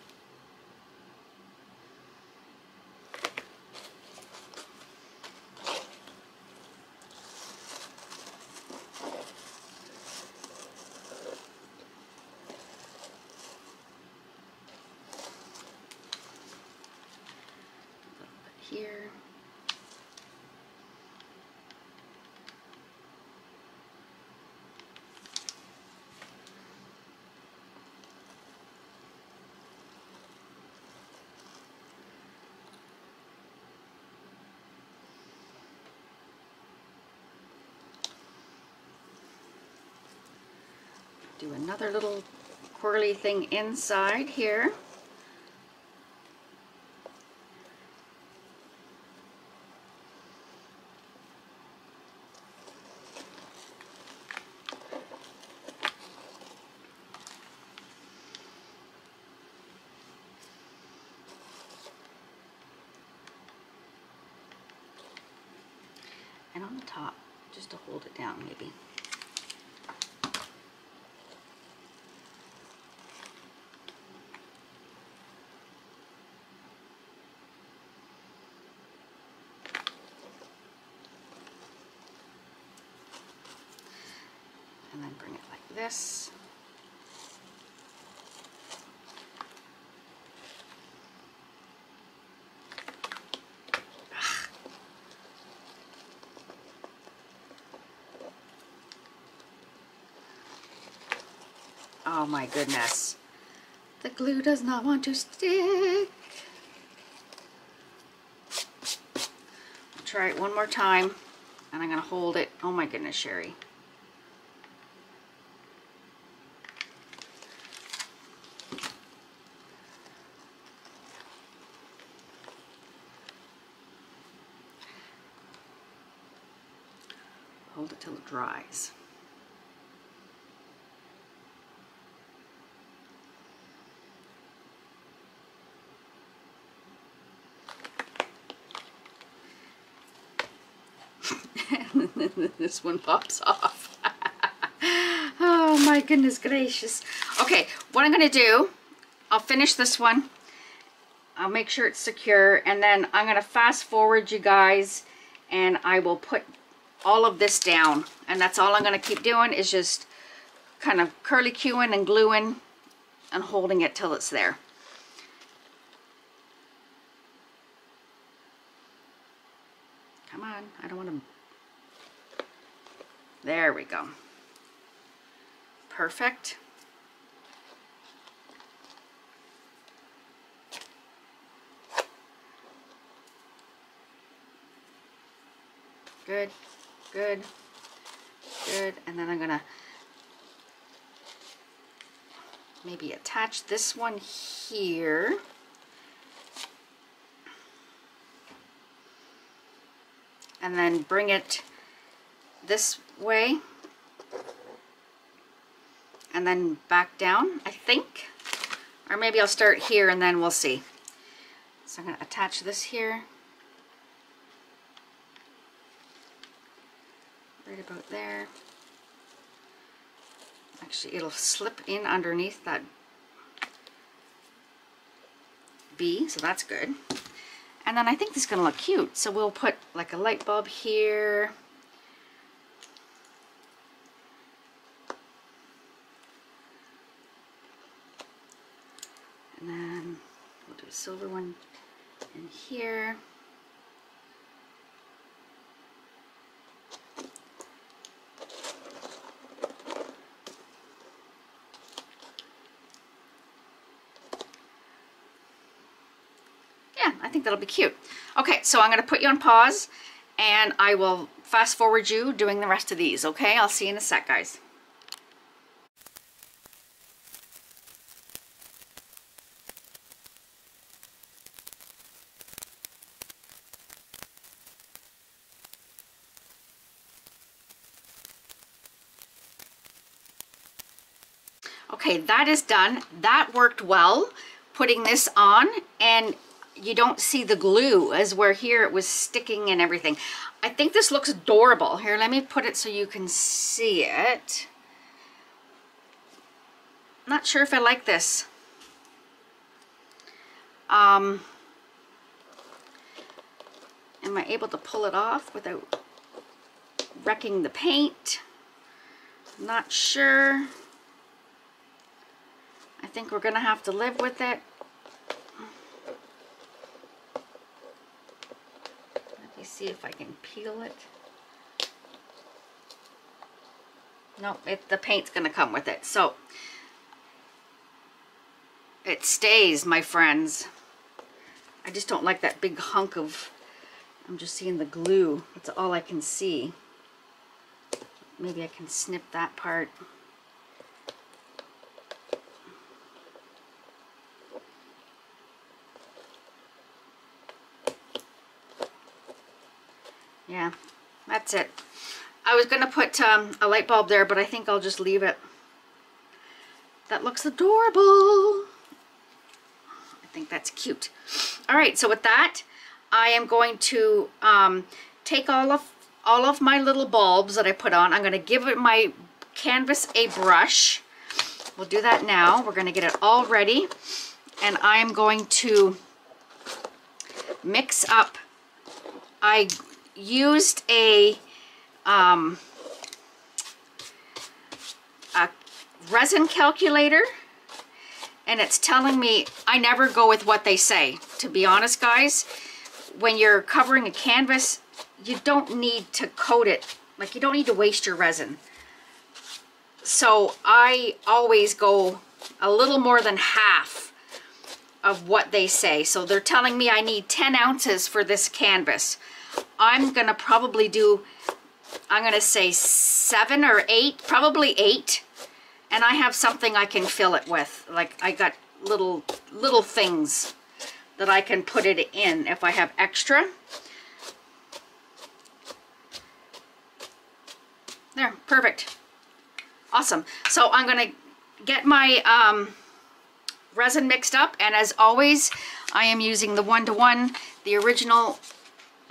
Here. Do another little twirly thing inside here. And on the top, just to hold it down maybe. And then bring it like this. Oh my goodness, the glue does not want to stick. I'll try it one more time and I'm gonna hold it. Oh my goodness, Sherry. Hold it till it dries. And then this one pops off. Oh my goodness gracious. Okay, what I'm going to do, I'll finish this one. I'll make sure it's secure. And then I'm going to fast forward you guys. And I will put all of this down. And that's all I'm going to keep doing is just kind of curlicueing and gluing and holding it till it's there. Come on, I don't want to... There we go. Perfect. Good, good, good. And then I'm gonna maybe attach this one here. And then bring it this way and then back down, I think, or maybe I'll start here and then we'll see. So I'm going to attach this here right about there. Actually, it'll slip in underneath that B, so that's good. And then I think this is going to look cute, so we'll put like a light bulb here. And then we'll do a silver one in here. Yeah, I think that'll be cute. Okay, so I'm going to put you on pause and I will fast forward you doing the rest of these, okay? I'll see you in a sec, guys. Okay, that is done. That worked well, putting this on, and you don't see the glue as where here it was sticking and everything. I think this looks adorable. Here, let me put it so you can see it. I'm not sure if I like this. Am I able to pull it off without wrecking the paint? Not sure. I think we're gonna have to live with it. Let me see if I can peel it. Nope, the paint's gonna come with it. So it stays, my friends. I just don't like that big hunk of, I'm just seeing the glue. That's all I can see. Maybe I can snip that part. Yeah, that's it. I was gonna put a light bulb there, but I think I'll just leave it. That looks adorable. I think that's cute. All right, so with that, I am going to take all of my little bulbs that I put on. I'm going to give it my canvas a brush. We'll do that now. We're going to get it all ready, and I'm going to mix up. I used a resin calculator, and it's telling me I never go with what they say. To be honest, guys, when you're covering a canvas, you don't need to coat it. Like, you don't need to waste your resin. So I always go a little more than half of what they say. So they're telling me I need 10 ounces for this canvas. I'm gonna probably do, I'm gonna say 7 or 8, probably 8. And I have something I can fill it with. Like, I got little things that I can put it in if I have extra. There, perfect. Awesome. So I'm gonna get my resin mixed up, and as always, I am using the 1:1, the original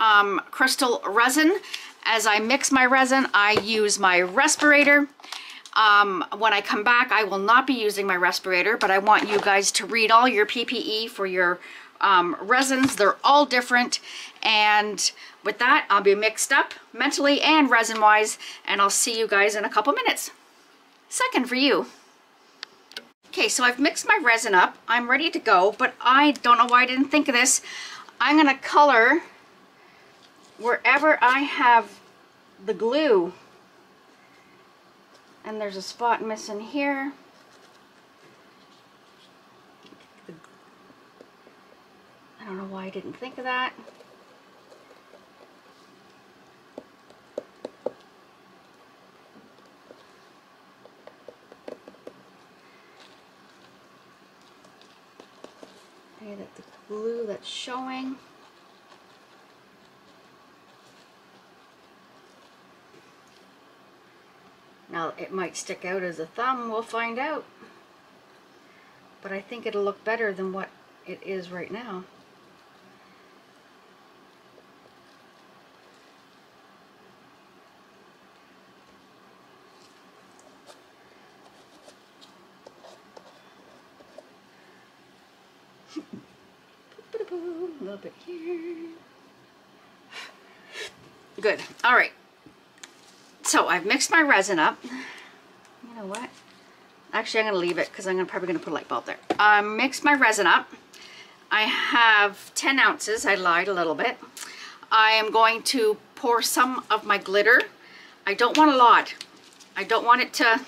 Krystal resin. As I mix my resin, I use my respirator. When I come back, I will not be using my respirator, but I want you guys to read all your PPE for your resins. They're all different. And with that, I'll be mixed up mentally and resin wise, and I'll see you guys in a couple minutes. Second for you. Okay, so I've mixed my resin up. I'm ready to go, but I don't know why I didn't think of this. I'm gonna color wherever I have the glue. And there's a spot missing here. I don't know why I didn't think of that. Okay, that the glue that's showing. Now, it might stick out as a thumb, we'll find out. But I think it'll look better than what it is right now. A little bit here. Good. All right. So I've mixed my resin up. You know what? Actually, I'm gonna leave it because I'm probably gonna put a light bulb there. I mixed my resin up. I have 10 ounces. I lied a little bit. I am going to pour some of my glitter. I don't want a lot. I don't want it to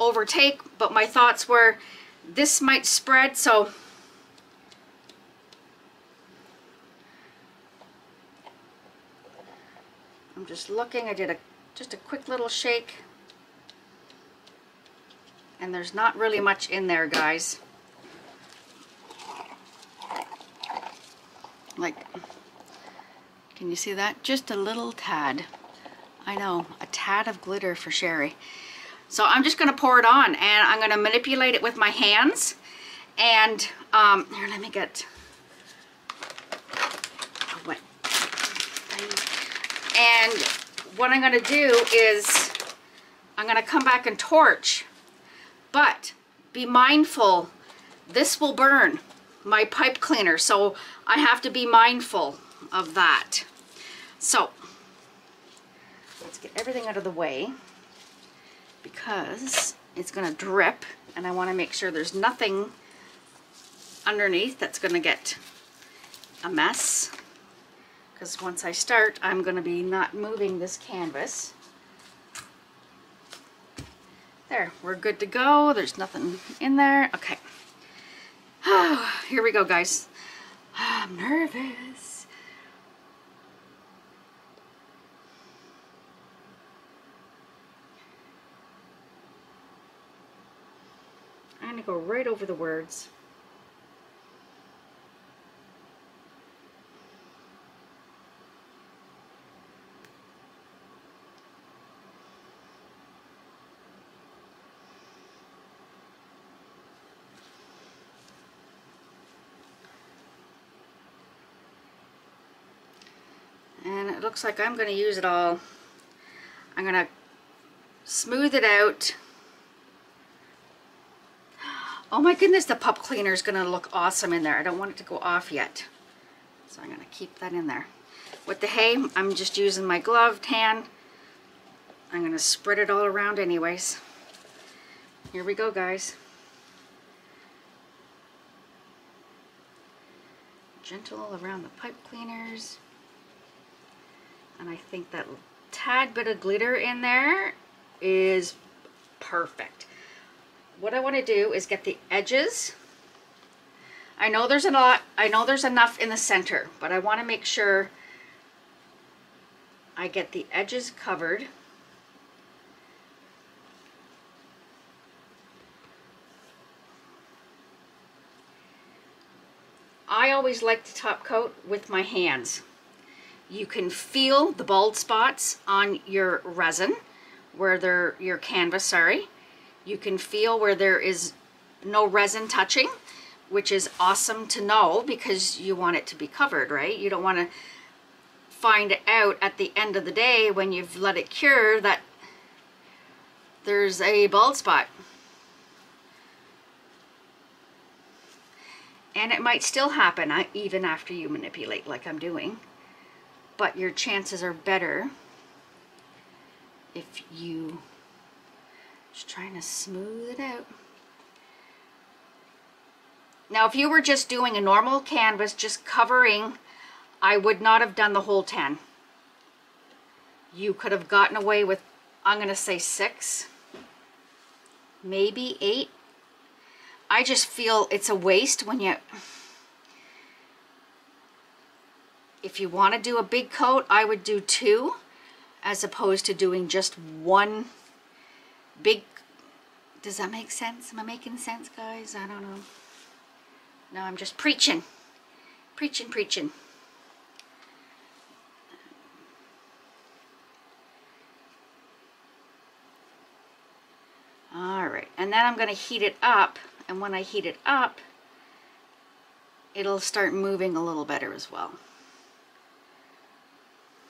overtake, but my thoughts were this might spread, so I'm just looking. I did just a quick little shake, and there's not really much in there, guys. Like, can you see that? Just a little tad. I know, a tad of glitter for Sherry. So I'm just gonna pour it on, and I'm gonna manipulate it with my hands, and here, let me get a wet thing. And what I'm going to do is I'm going to come back and torch, but be mindful, this will burn. my pipe cleaner, so I have to be mindful of that. So let's get everything out of the way because it's going to drip, and I want to make sure there's nothing underneath that's going to get a mess, because once I start, I'm going to be not moving this canvas. There, we're good to go. There's nothing in there. Okay. Oh, here we go, guys. I'm nervous. I'm going to go right over the words. Looks like I'm going to use it all. I'm going to smooth it out. Oh my goodness, the pup cleaner is going to look awesome in there. I don't want it to go off yet, so I'm going to keep that in there. With the hay, I'm just using my gloved hand. I'm going to spread it all around anyways. Here we go, guys. Gentle around the pipe cleaners. And I think that tad bit of glitter in there is perfect. What I want to do is get the edges. I know there's a lot, I know there's enough in the center, but I want to make sure I get the edges covered. I always like to top coat with my hands. You can feel the bald spots on your resin, where they're, your canvas, sorry. You can feel where there is no resin touching, which is awesome to know because you want it to be covered, right? You don't want to find out at the end of the day when you've let it cure that there's a bald spot. And it might still happen even after you manipulate like I'm doing. But your chances are better if you just trying to smooth it out. Now, if you were just doing a normal canvas, just covering, I would not have done the whole 10. You could have gotten away with, I'm going to say 6, maybe 8. I just feel it's a waste when you... If you want to do a big coat, I would do 2 as opposed to doing just 1 big. Does that make sense? Am I making sense, guys? I don't know. No, I'm just preaching. Preaching, preaching. All right. And then I'm going to heat it up. And when I heat it up, it'll start moving a little better as well.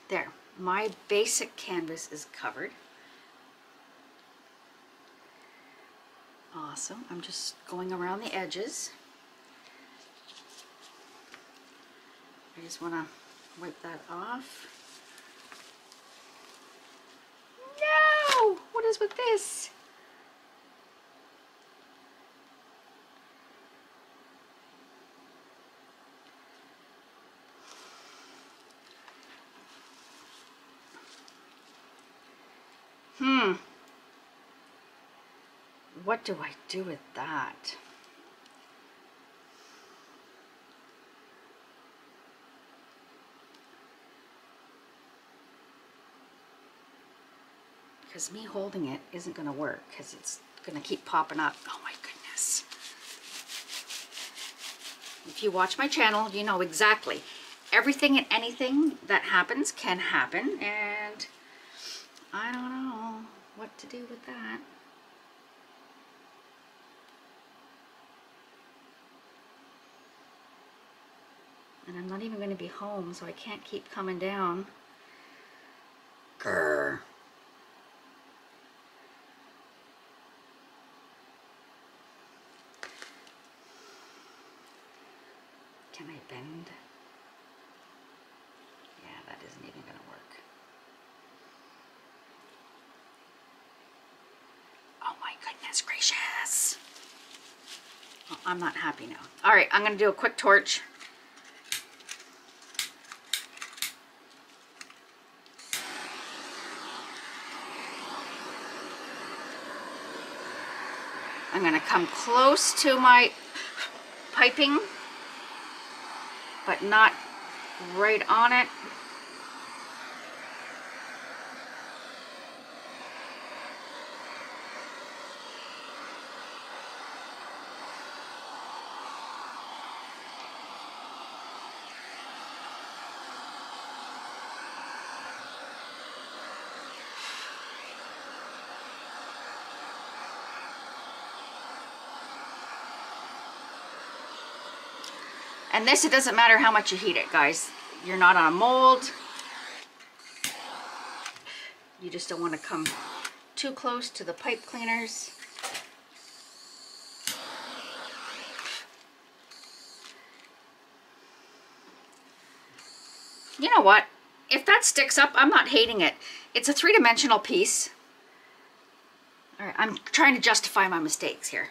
There, my basic canvas is covered. Awesome. I'm just going around the edges. I just want to wipe that off. No! What is with this? What do I do with that? Because me holding it isn't going to work because it's going to keep popping up. Oh my goodness. If you watch my channel, you know exactly. Everything and anything that happens can happen, and I don't know what to do with that. And I'm not even going to be home, so I can't keep coming down. Grr. Can I bend? Yeah, that isn't even going to work. Oh my goodness gracious. Well, I'm not happy now. All right, I'm going to do a quick torch. I'm going to come close to my piping, but not right on it. And this, it doesn't matter how much you heat it, guys. You're not on a mold. You just don't want to come too close to the pipe cleaners. You know what? If that sticks up, I'm not hating it. It's a three-dimensional piece. All right, I'm trying to justify my mistakes here.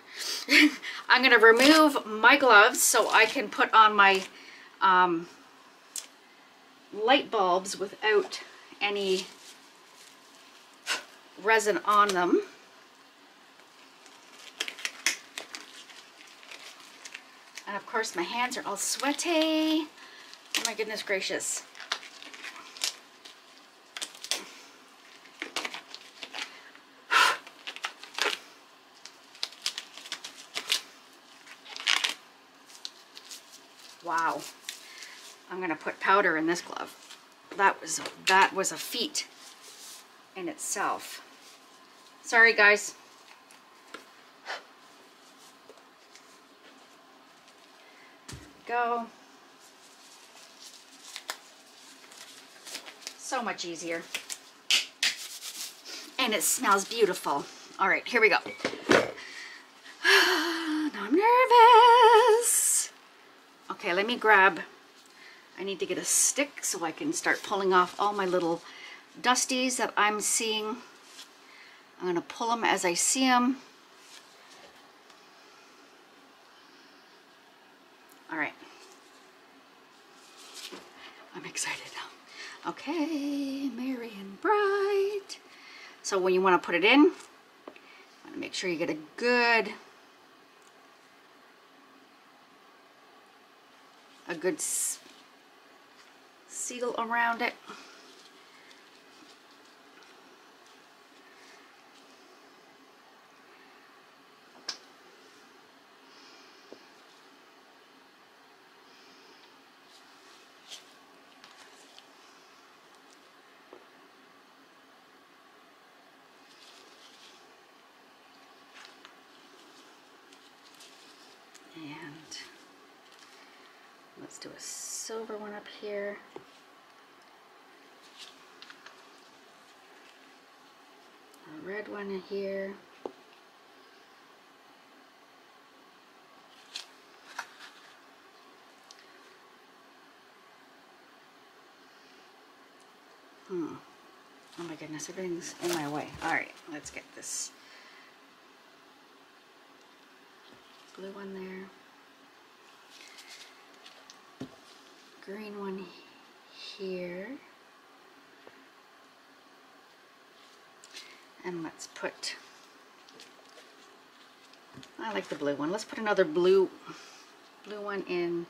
I'm going to remove my gloves so I can put on my light bulbs without any resin on them. And of course, my hands are all sweaty. Oh my goodness gracious. Wow, I'm gonna put powder in this glove. That was a feat in itself. Sorry guys. Go. So much easier. And it smells beautiful. All right, here we go. Now I'm nervous. Okay, let me grab, I need to get a stick so I can start pulling off all my little dusties that I'm seeing. I'm going to pull them as I see them. All right. I'm excited now. Okay, Merry and Bright. So when you want to put it in, make sure you get a good... a good seal around it. Let's do a silver one up here. A red one in here. Oh my goodness, everything's in my way. All right, let's get this blue one there. Green one here, and let's put, I like the blue one, let's put another blue one in.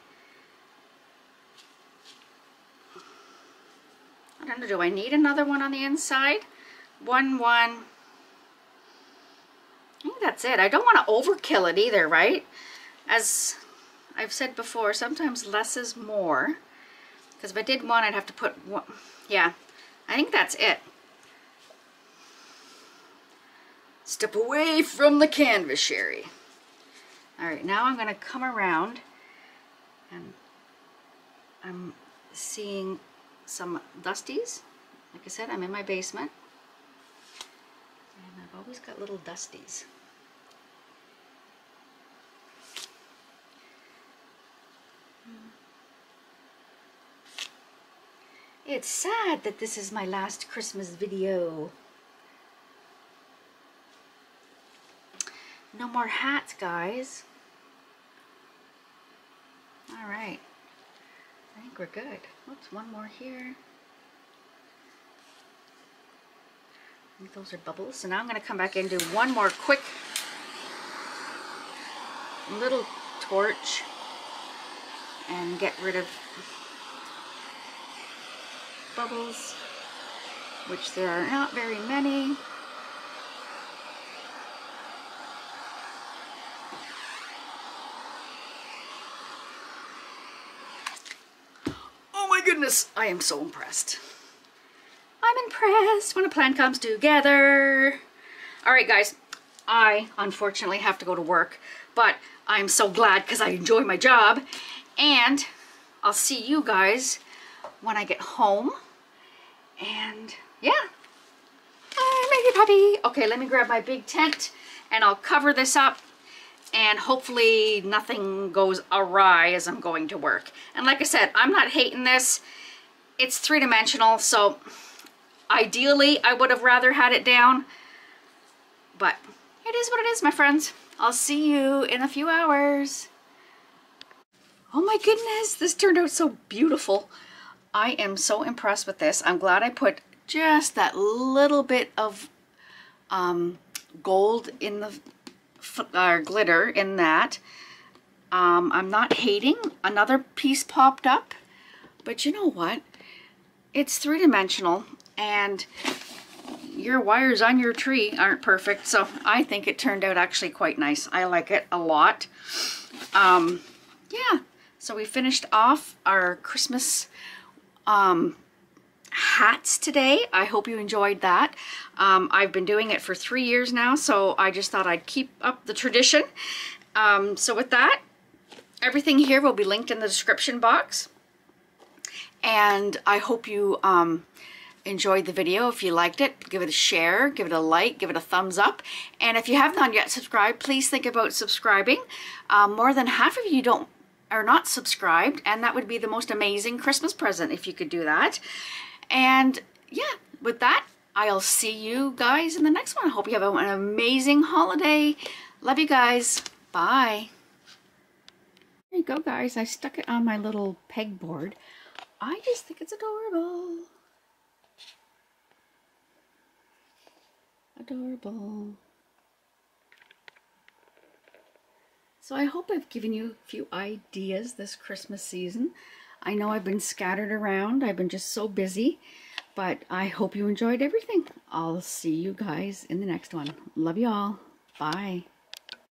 I don't know, do I need another one on the inside? One, I think that's it. I don't want to overkill it either, right? As I've said before, sometimes less is more, because if I did one, I'd have to put one. Yeah, I think that's it. Step away from the canvas, Sherry. All right, now I'm going to come around, and I'm seeing some dusties. Like I said, I'm in my basement, and I've always got little dusties. It's sad that this is my last Christmas video. No more hats, guys. All right, I think we're good. Oops, one more here. I think those are bubbles. So now I'm going to come back and do one more quick little torch and get rid of bubbles, which there are not very many. Oh my goodness, I am so impressed. I'm impressed when a plan comes together. All right, guys, I unfortunately have to go to work, but I'm so glad because I enjoy my job, and I'll see you guys when I get home. And yeah, I'm ready, puppy. Okay, let me grab my big tent and I'll cover this up, and hopefully nothing goes awry as I'm going to work. And like I said, I'm not hating this. It's three-dimensional, so ideally I would have rather had it down, but it is what it is, my friends. I'll see you in a few hours. Oh my goodness, this turned out so beautiful. I am so impressed with this. I'm glad I put just that little bit of gold in the glitter in that. I'm not hating. Another piece popped up, but you know what? It's three-dimensional, and your wires on your tree aren't perfect, so I think it turned out actually quite nice. I like it a lot. Yeah, so we finished off our Christmas hats today. I hope you enjoyed that. I've been doing it for 3 years now, so I just thought I'd keep up the tradition. So with that, everything here will be linked in the description box. And I hope you enjoyed the video. If you liked it, give it a share, give it a like, give it a thumbs up. And if you have not yet subscribed, please think about subscribing. More than half of you are not subscribed, and that would be the most amazing Christmas present if you could do that. And yeah, with that, I'll see you guys in the next one. I hope you have an amazing holiday. Love you guys. Bye. There you go, guys. I stuck it on my little pegboard. I just think it's adorable. Adorable. So I hope I've given you a few ideas this Christmas season. I know I've been scattered around. I've been just so busy, but I hope you enjoyed everything. I'll see you guys in the next one. Love you all. Bye.